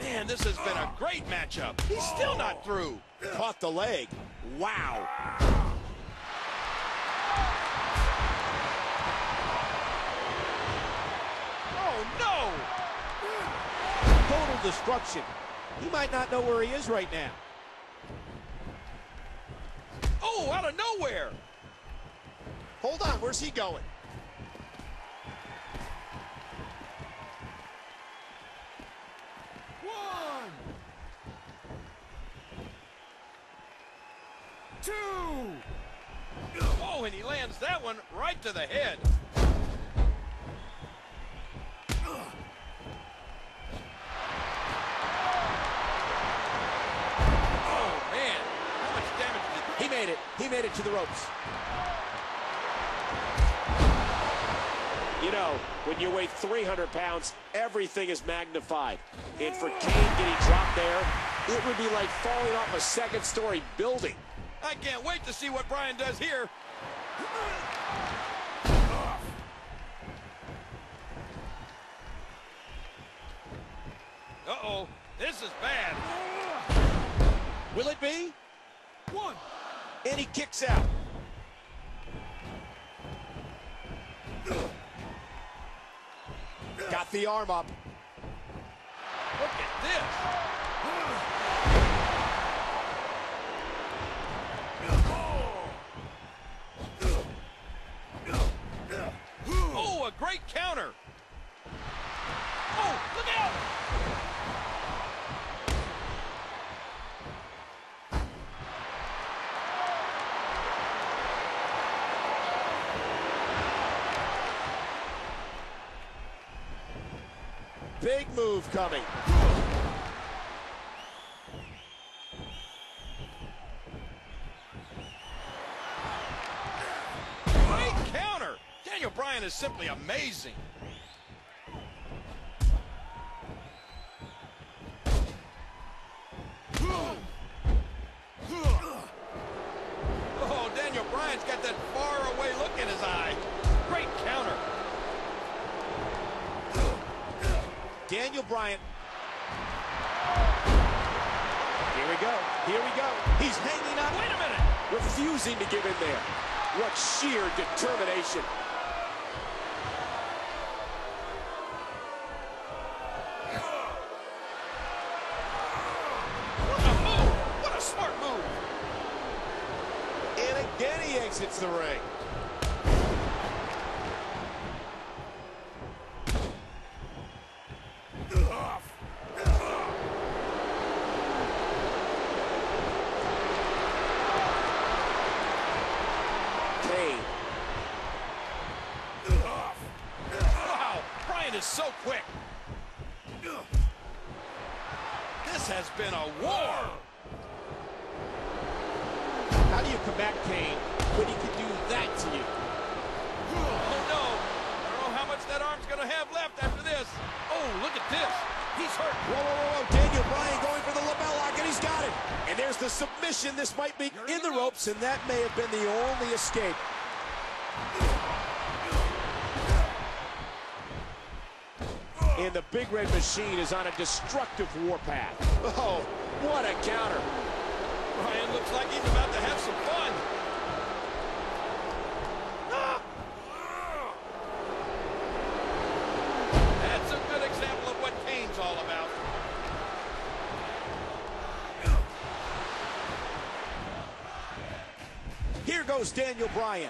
Man, this has been a great matchup. He's still not through. Caught the leg. Wow. Oh, no. Total destruction. He might not know where he is right now. Oh, out of nowhere. Hold on, where's he going? Two. Oh, and he lands that one right to the head. Oh, man. How much damage did he... made it. He made it to the ropes. You know, when you weigh 300 pounds, everything is magnified. And for Kane getting dropped there, it would be like falling off a second-story building. I can't wait to see what Bryan does here. Uh-oh, this is bad. Will it be? One. And he kicks out. Got the arm up. Look at this. A great counter. Oh, look out! Big move coming. Bryan is simply amazing. Oh, Daniel Bryan's got that faraway look in his eye. Great counter. Daniel Bryan. Here we go. Here we go. He's hanging on. Wait a minute. Refusing to give in there. What sheer determination. It's the ring. Kane. Wow, Bryan is so quick. This has been a war. How do you combat Kane when he can do that to you? Oh, no. I don't know how much that that arm's going to have left after this. Oh, look at this. He's hurt. Whoa, whoa, whoa. Daniel Bryan going for the lapel lock, and he's got it. And there's the submission. This might be in the ropes, and that may have been the only escape. And the Big Red Machine is on a destructive warpath. Oh, what a counter. Bryan looks like he's about to have some fun. That's a good example of what Kane's all about. Here goes Daniel Bryan.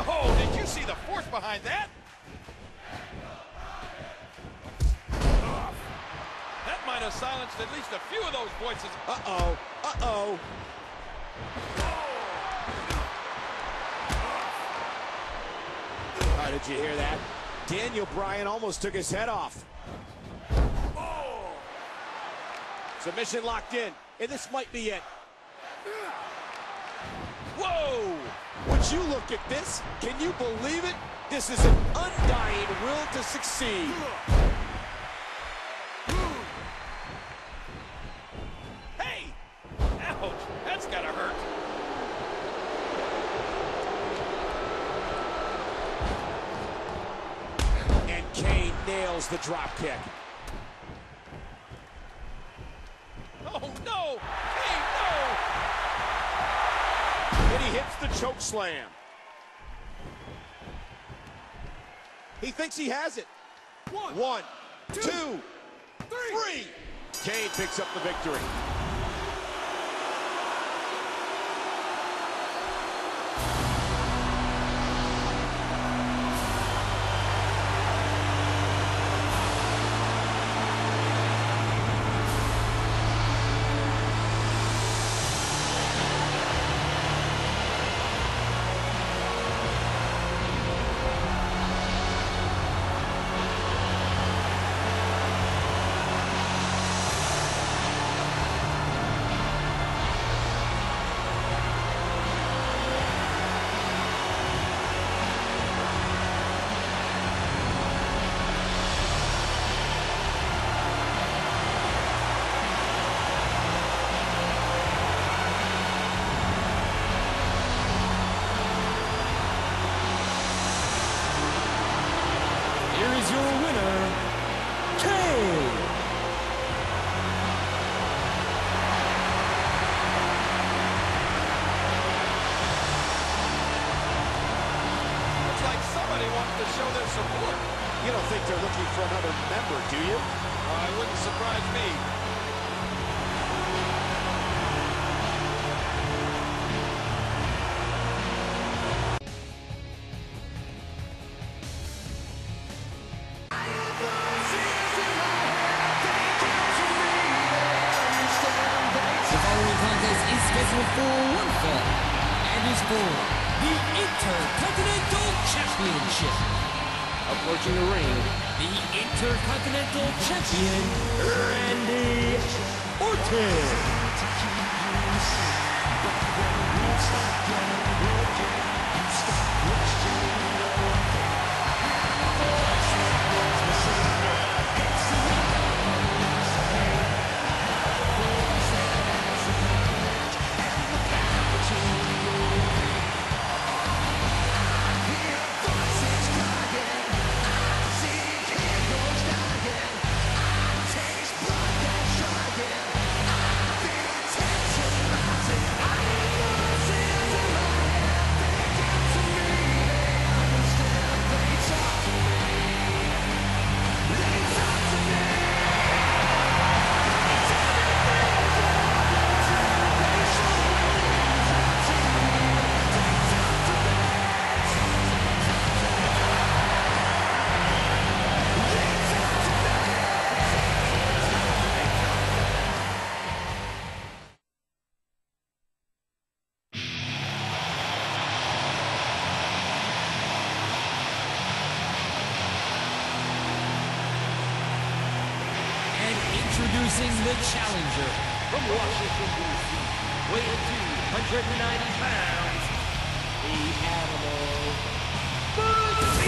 Oh, did you see the force behind that? Has silenced at least a few of those voices. Uh-oh, uh-oh. Oh, did you hear that? Daniel Bryan almost took his head off. Oh. Submission locked in, and this might be it. Whoa! Would you look at this? Can you believe it? This is an undying will to succeed. The drop kick. Oh no! Hey, no! And he hits the choke slam. He thinks he has it. One, two, three. Kane picks up the victory. Approaching the ring, the Intercontinental Champion, Randy Orton. Introducing the challenger from Washington, D.C., weighing 290 pounds, the Animal Batista.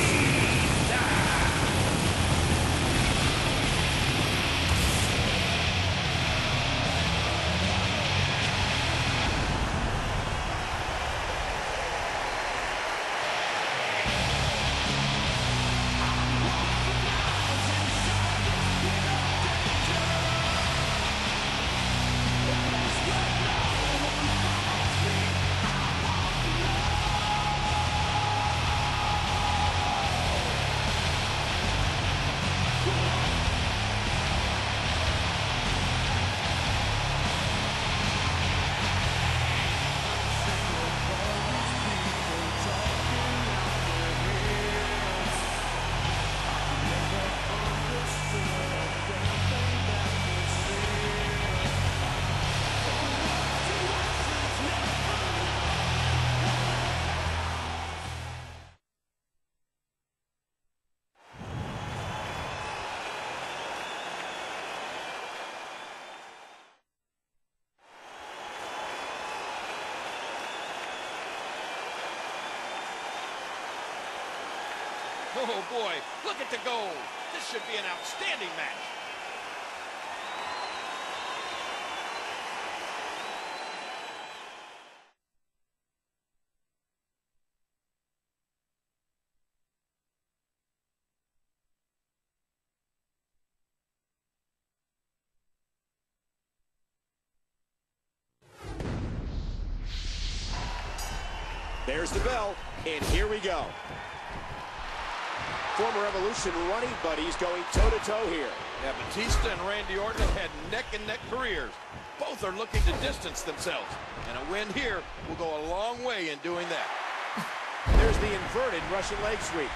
Oh boy, look at the goal. This should be an outstanding match. There's the bell, and here we go. Former Evolution running buddies going toe-to-toe here. Yeah, Batista and Randy Orton have had neck-and-neck careers. Both are looking to distance themselves, and a win here will go a long way in doing that. There's the inverted Russian leg sweep.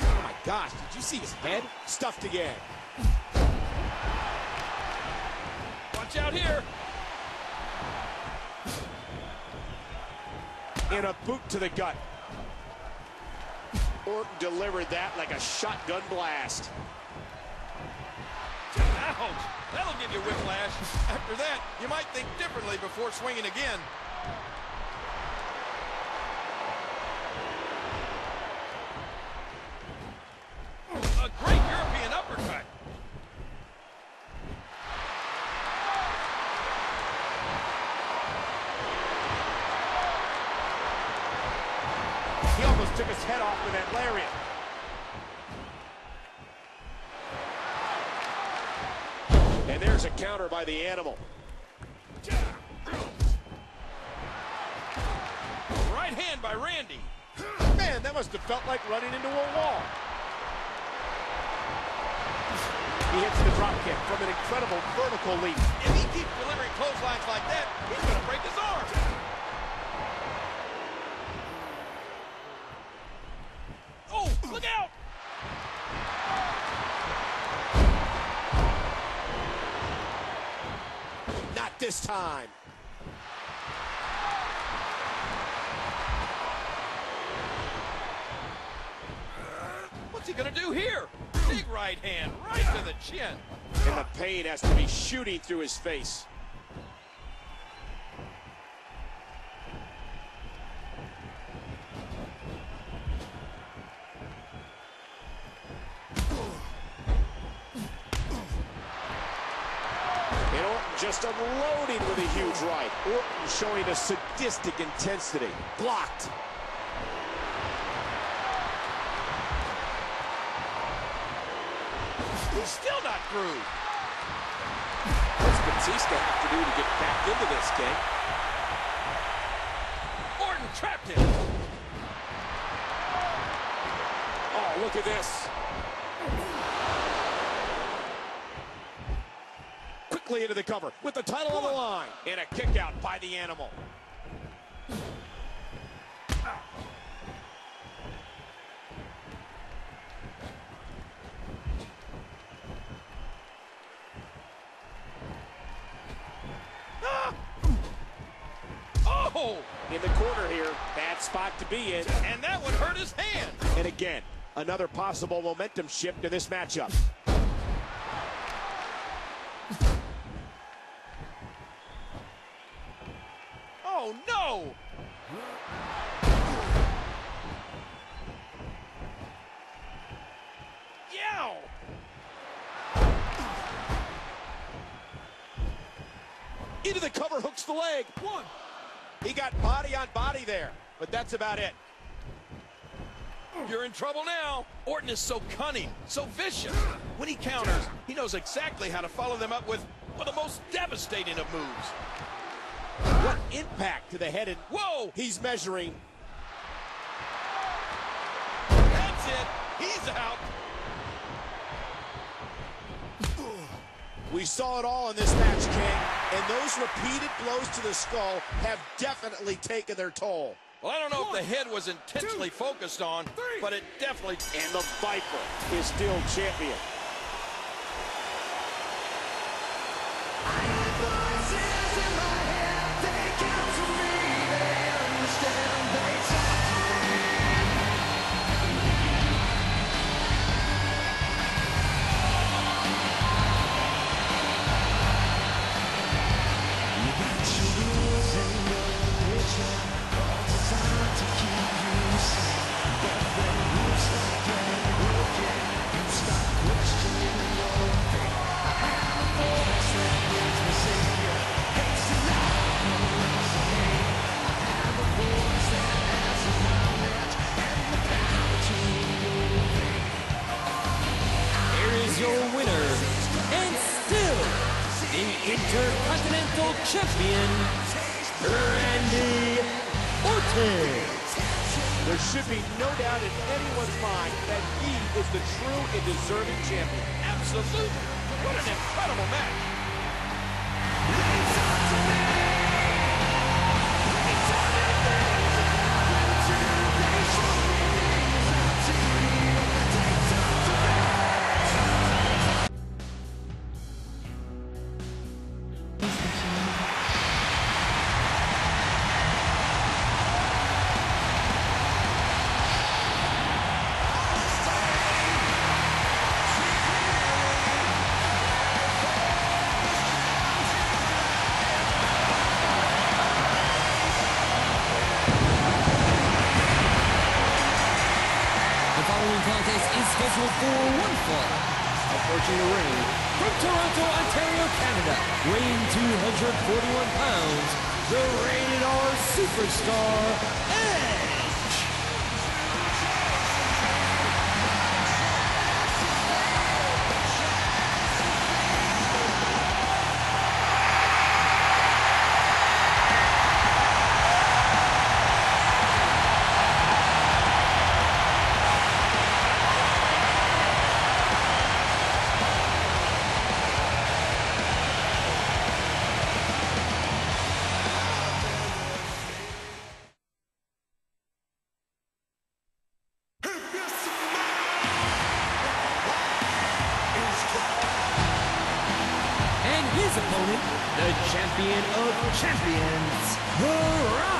Oh my gosh, did you see his head? Stuffed again. Watch out here. And a boot to the gut. Orton delivered that like a shotgun blast. Ouch! That'll give you whiplash. After that, you might think differently before swinging again. A great European uppercut. Took his head off with that lariat. And there's a counter by the animal. Right hand by Randy. Man, that must have felt like running into a wall. He hits the drop kick from an incredible vertical leap. If he keeps delivering clotheslines like that, he's going to break his arm. Look out! Not this time. What's he gonna do here? Big right hand, right to the chin. And the pain has to be shooting through his face. Just unloading with a huge right. Orton showing a sadistic intensity. Blocked. He's still not through. What's Batista have to do to get back into this, Kane? Orton trapped him. Oh, look at this. Into the cover with the title on the line, and a kick out by the animal. Oh, in the corner here, bad spot to be in, and that would hurt his hand. And again, another possible momentum shift in this matchup. Oh, no! Yow! Into the cover, hooks the leg. One. He got body on body there, but that's about it. You're in trouble now. Orton is so cunning, so vicious. When he counters, he knows exactly how to follow them up with one of the most devastating of moves. What impact to the head, and whoa, he's measuring. That's it, he's out. We saw it all in this match, King, and those repeated blows to the skull have definitely taken their toll. Well, I don't know if the head was intentionally focused on, but it definitely... And the Viper is still champion. All the time to keep you Intercontinental Champion, Randy Orton. There should be no doubt in anyone's mind that he is the true and deserving champion. Absolutely. What an incredible match. Approaching the ring from Toronto, Ontario, Canada, weighing 241 pounds, the Rated R Superstar, Edge. His opponent, the champion of champions, The Rock.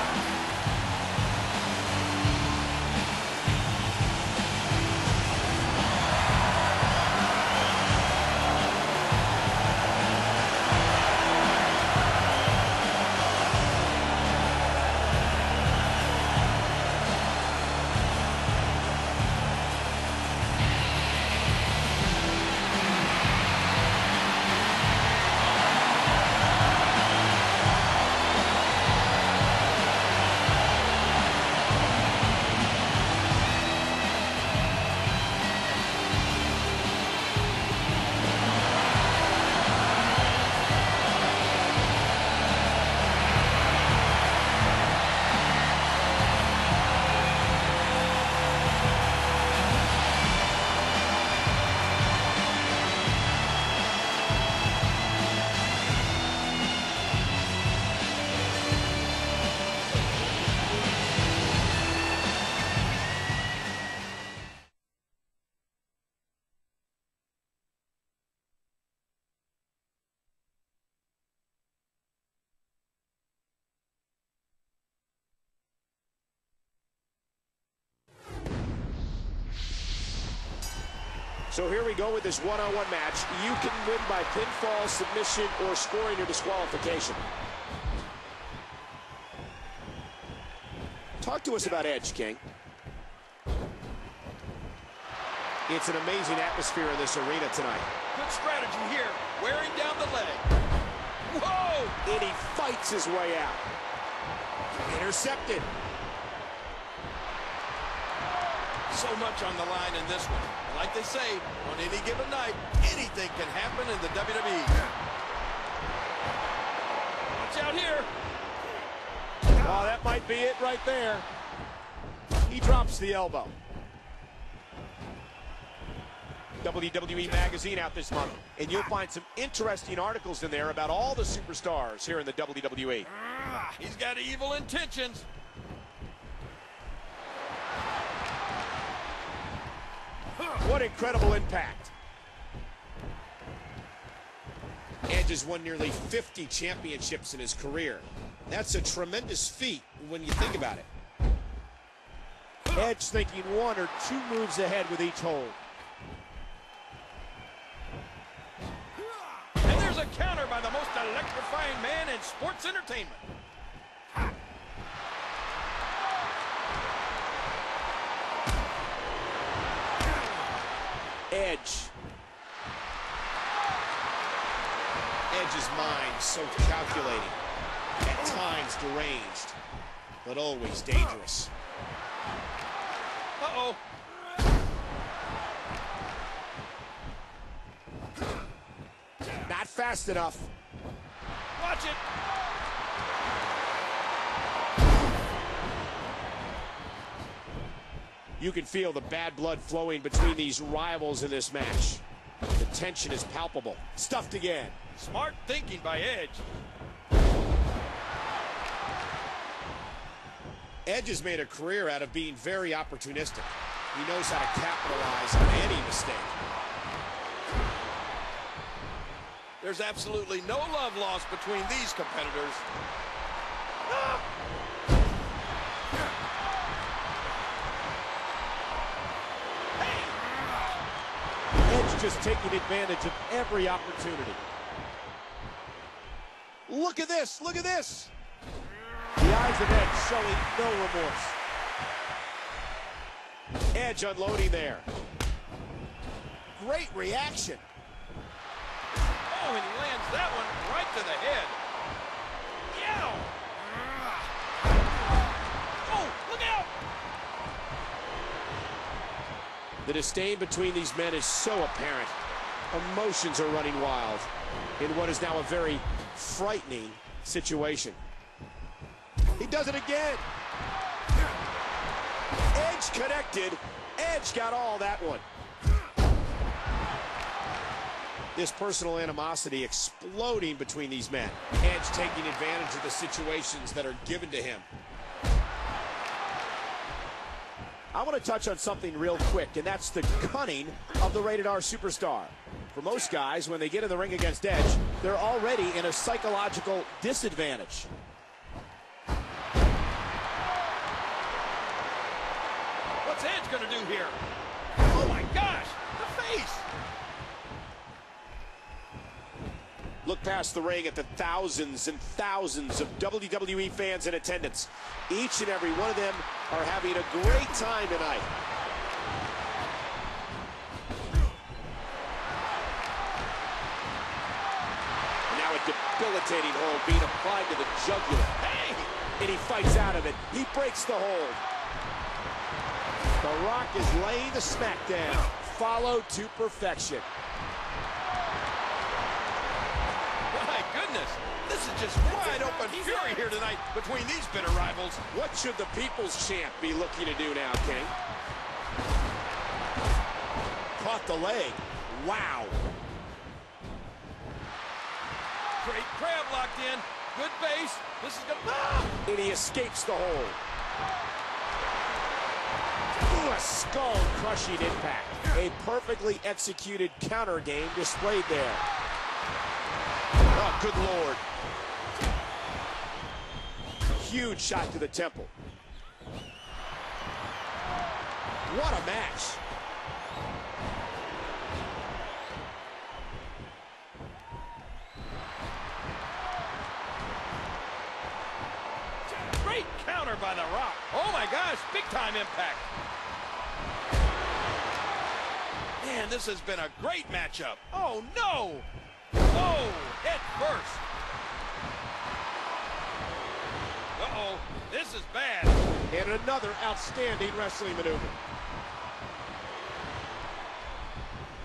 So here we go with this one-on-one match. You can win by pinfall, submission, or scoring or disqualification. Talk to us about Edge, King. It's an amazing atmosphere in this arena tonight. Good strategy here, wearing down the leg. Whoa! And he fights his way out. Intercepted. So much on the line in this one. Like they say, on any given night, anything can happen in the WWE. Watch out here. Oh, that might be it right there. He drops the elbow. WWE Magazine out this month, and you'll find some interesting articles in there about all the superstars here in the WWE. He's got evil intentions. What incredible impact. Edge has won nearly 50 championships in his career. That's a tremendous feat when you think about it. Edge thinking one or two moves ahead with each hold. And there's a counter by the most electrifying man in sports entertainment. Edge's mind so calculating, at times deranged, but always dangerous. Uh-oh. Not fast enough. catch it. You can feel the bad blood flowing between these rivals in this match. The tension is palpable. Stuffed again. Smart thinking by Edge. Edge has made a career out of being very opportunistic. He knows how to capitalize on any mistake. There's absolutely no love lost between these competitors. Ah! Hey! Edge just taking advantage of every opportunity. Look at this! Look at this! The eyes of Edge showing no remorse. Edge unloading there. Great reaction. Oh, and he lands that one right to the head. Yow! Oh, look out! The disdain between these men is so apparent. Emotions are running wild in what is now a very frightening situation. He does it again. Edge connected. Edge got all that one. This personal animosity exploding between these men. Edge taking advantage of the situations that are given to him. I want to touch on something real quick, and that's the cunning of the Rated R superstar. For most guys, when they get in the ring against Edge, they're already in a psychological disadvantage. What's Edge going to do here? Oh, my gosh, the face! Look past the ring at the thousands and thousands of WWE fans in attendance. Each and every one of them are having a great time tonight. Now a debilitating hold being applied to the jugular. Hey! And he fights out of it. He breaks the hold. The Rock is laying the smackdown, followed to perfection. Goodness, this is just wide open fury here tonight between these bitter rivals. What should the people's champ be looking to do now, King? Caught the leg. Wow. Great crab locked in. Good base. This is gonna. Ah! And he escapes the hold. Ooh, a skull-crushing impact. A perfectly executed counter game displayed there. Oh, good Lord. Huge shot to the temple. What a match. Great counter by The Rock. Oh, my gosh, big-time impact. Man, this has been a great matchup. Oh, no. Oh, head first. Uh-oh, this is bad. And another outstanding wrestling maneuver.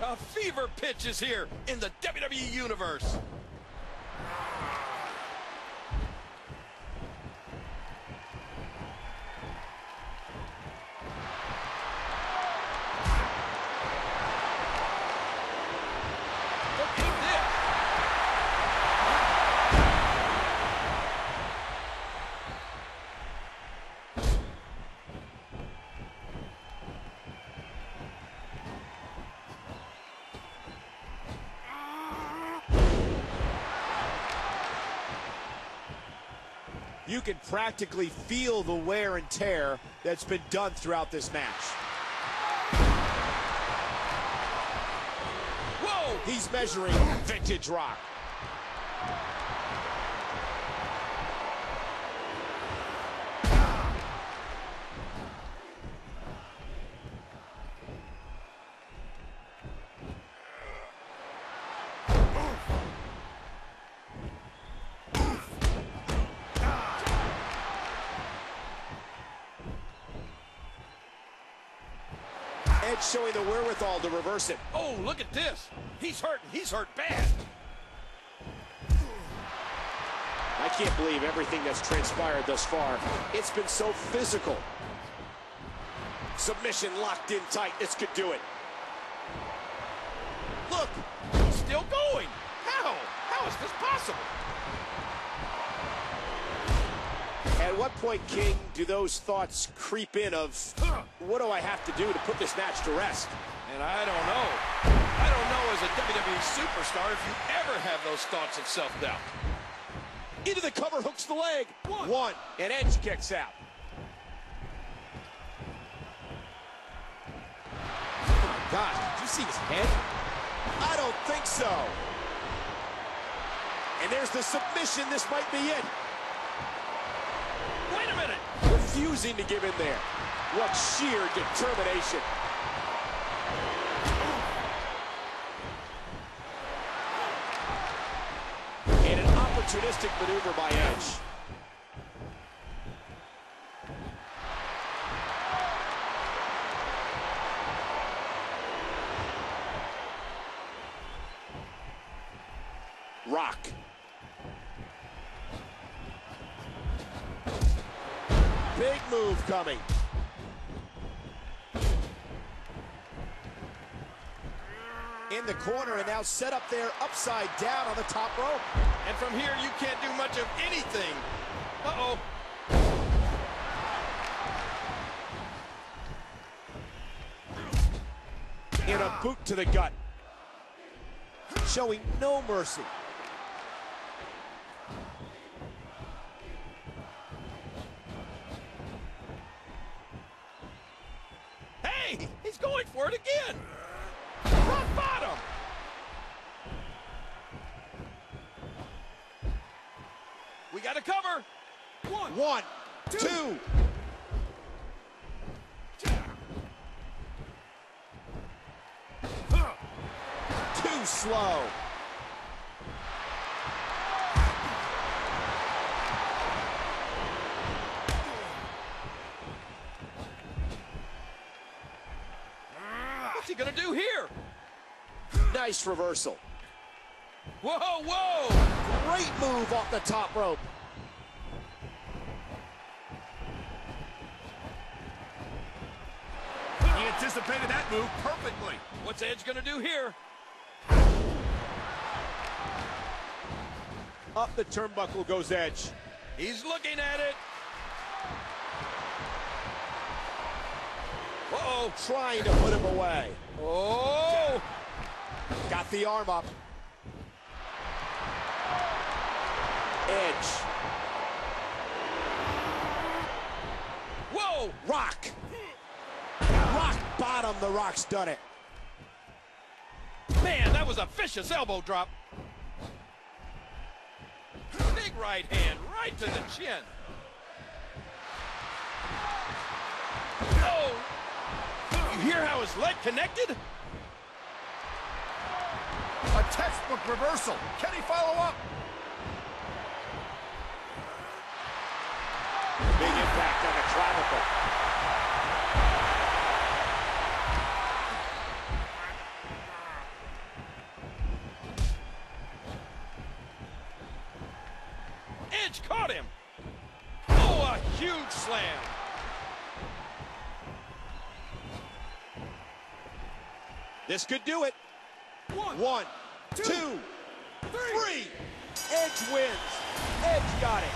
A fever pitch is here in the WWE Universe. You can practically feel the wear and tear that's been done throughout this match. Whoa! He's measuring vintage Rock. Showing the wherewithal to reverse it. Oh, look at this. He's hurt bad. I can't believe everything that's transpired thus far. It's been so physical. Submission locked in tight. This could do it. Look, he's still going. How? How is this possible? At what point, King, do those thoughts creep in of, what do I have to do to put this match to rest? And I don't know. I don't know as a WWE superstar if you ever have those thoughts of self-doubt. Into the cover, hooks the leg. One. And Edge kicks out. Oh, my gosh. Did you see his head? I don't think so. And there's the submission. This might be it. Wait a minute. Refusing to give in there. What sheer determination. And an opportunistic maneuver by Edge. Rock. Big move coming. In the corner and now set up there upside down on the top rope. And from here you can't do much of anything. Uh-oh. And a boot to the gut. Showing no mercy. He's going for it again. Rock bottom. We got to cover. One, two. Too slow. Gonna do here? Nice reversal. Whoa, whoa! Great move off the top rope. He anticipated that move perfectly. What's Edge gonna do here? Up the turnbuckle goes Edge. He's looking at it. Uh-oh, trying to put him away. Oh! Got the arm up. Edge. Whoa! Rock! Rock bottom, the Rock's done it. Man, that was a vicious elbow drop. Big right hand, right to the chin. You hear how his leg connected? A textbook reversal. Can he follow up? Big impact on the clavicle. Edge caught him. Oh, a huge slam. This could do it. One, two, three. Edge wins. Edge got it.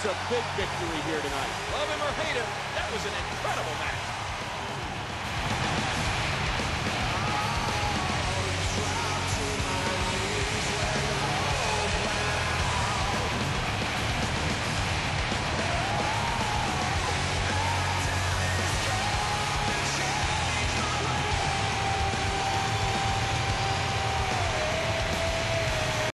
That's a big victory here tonight. Love him or hate him, that was an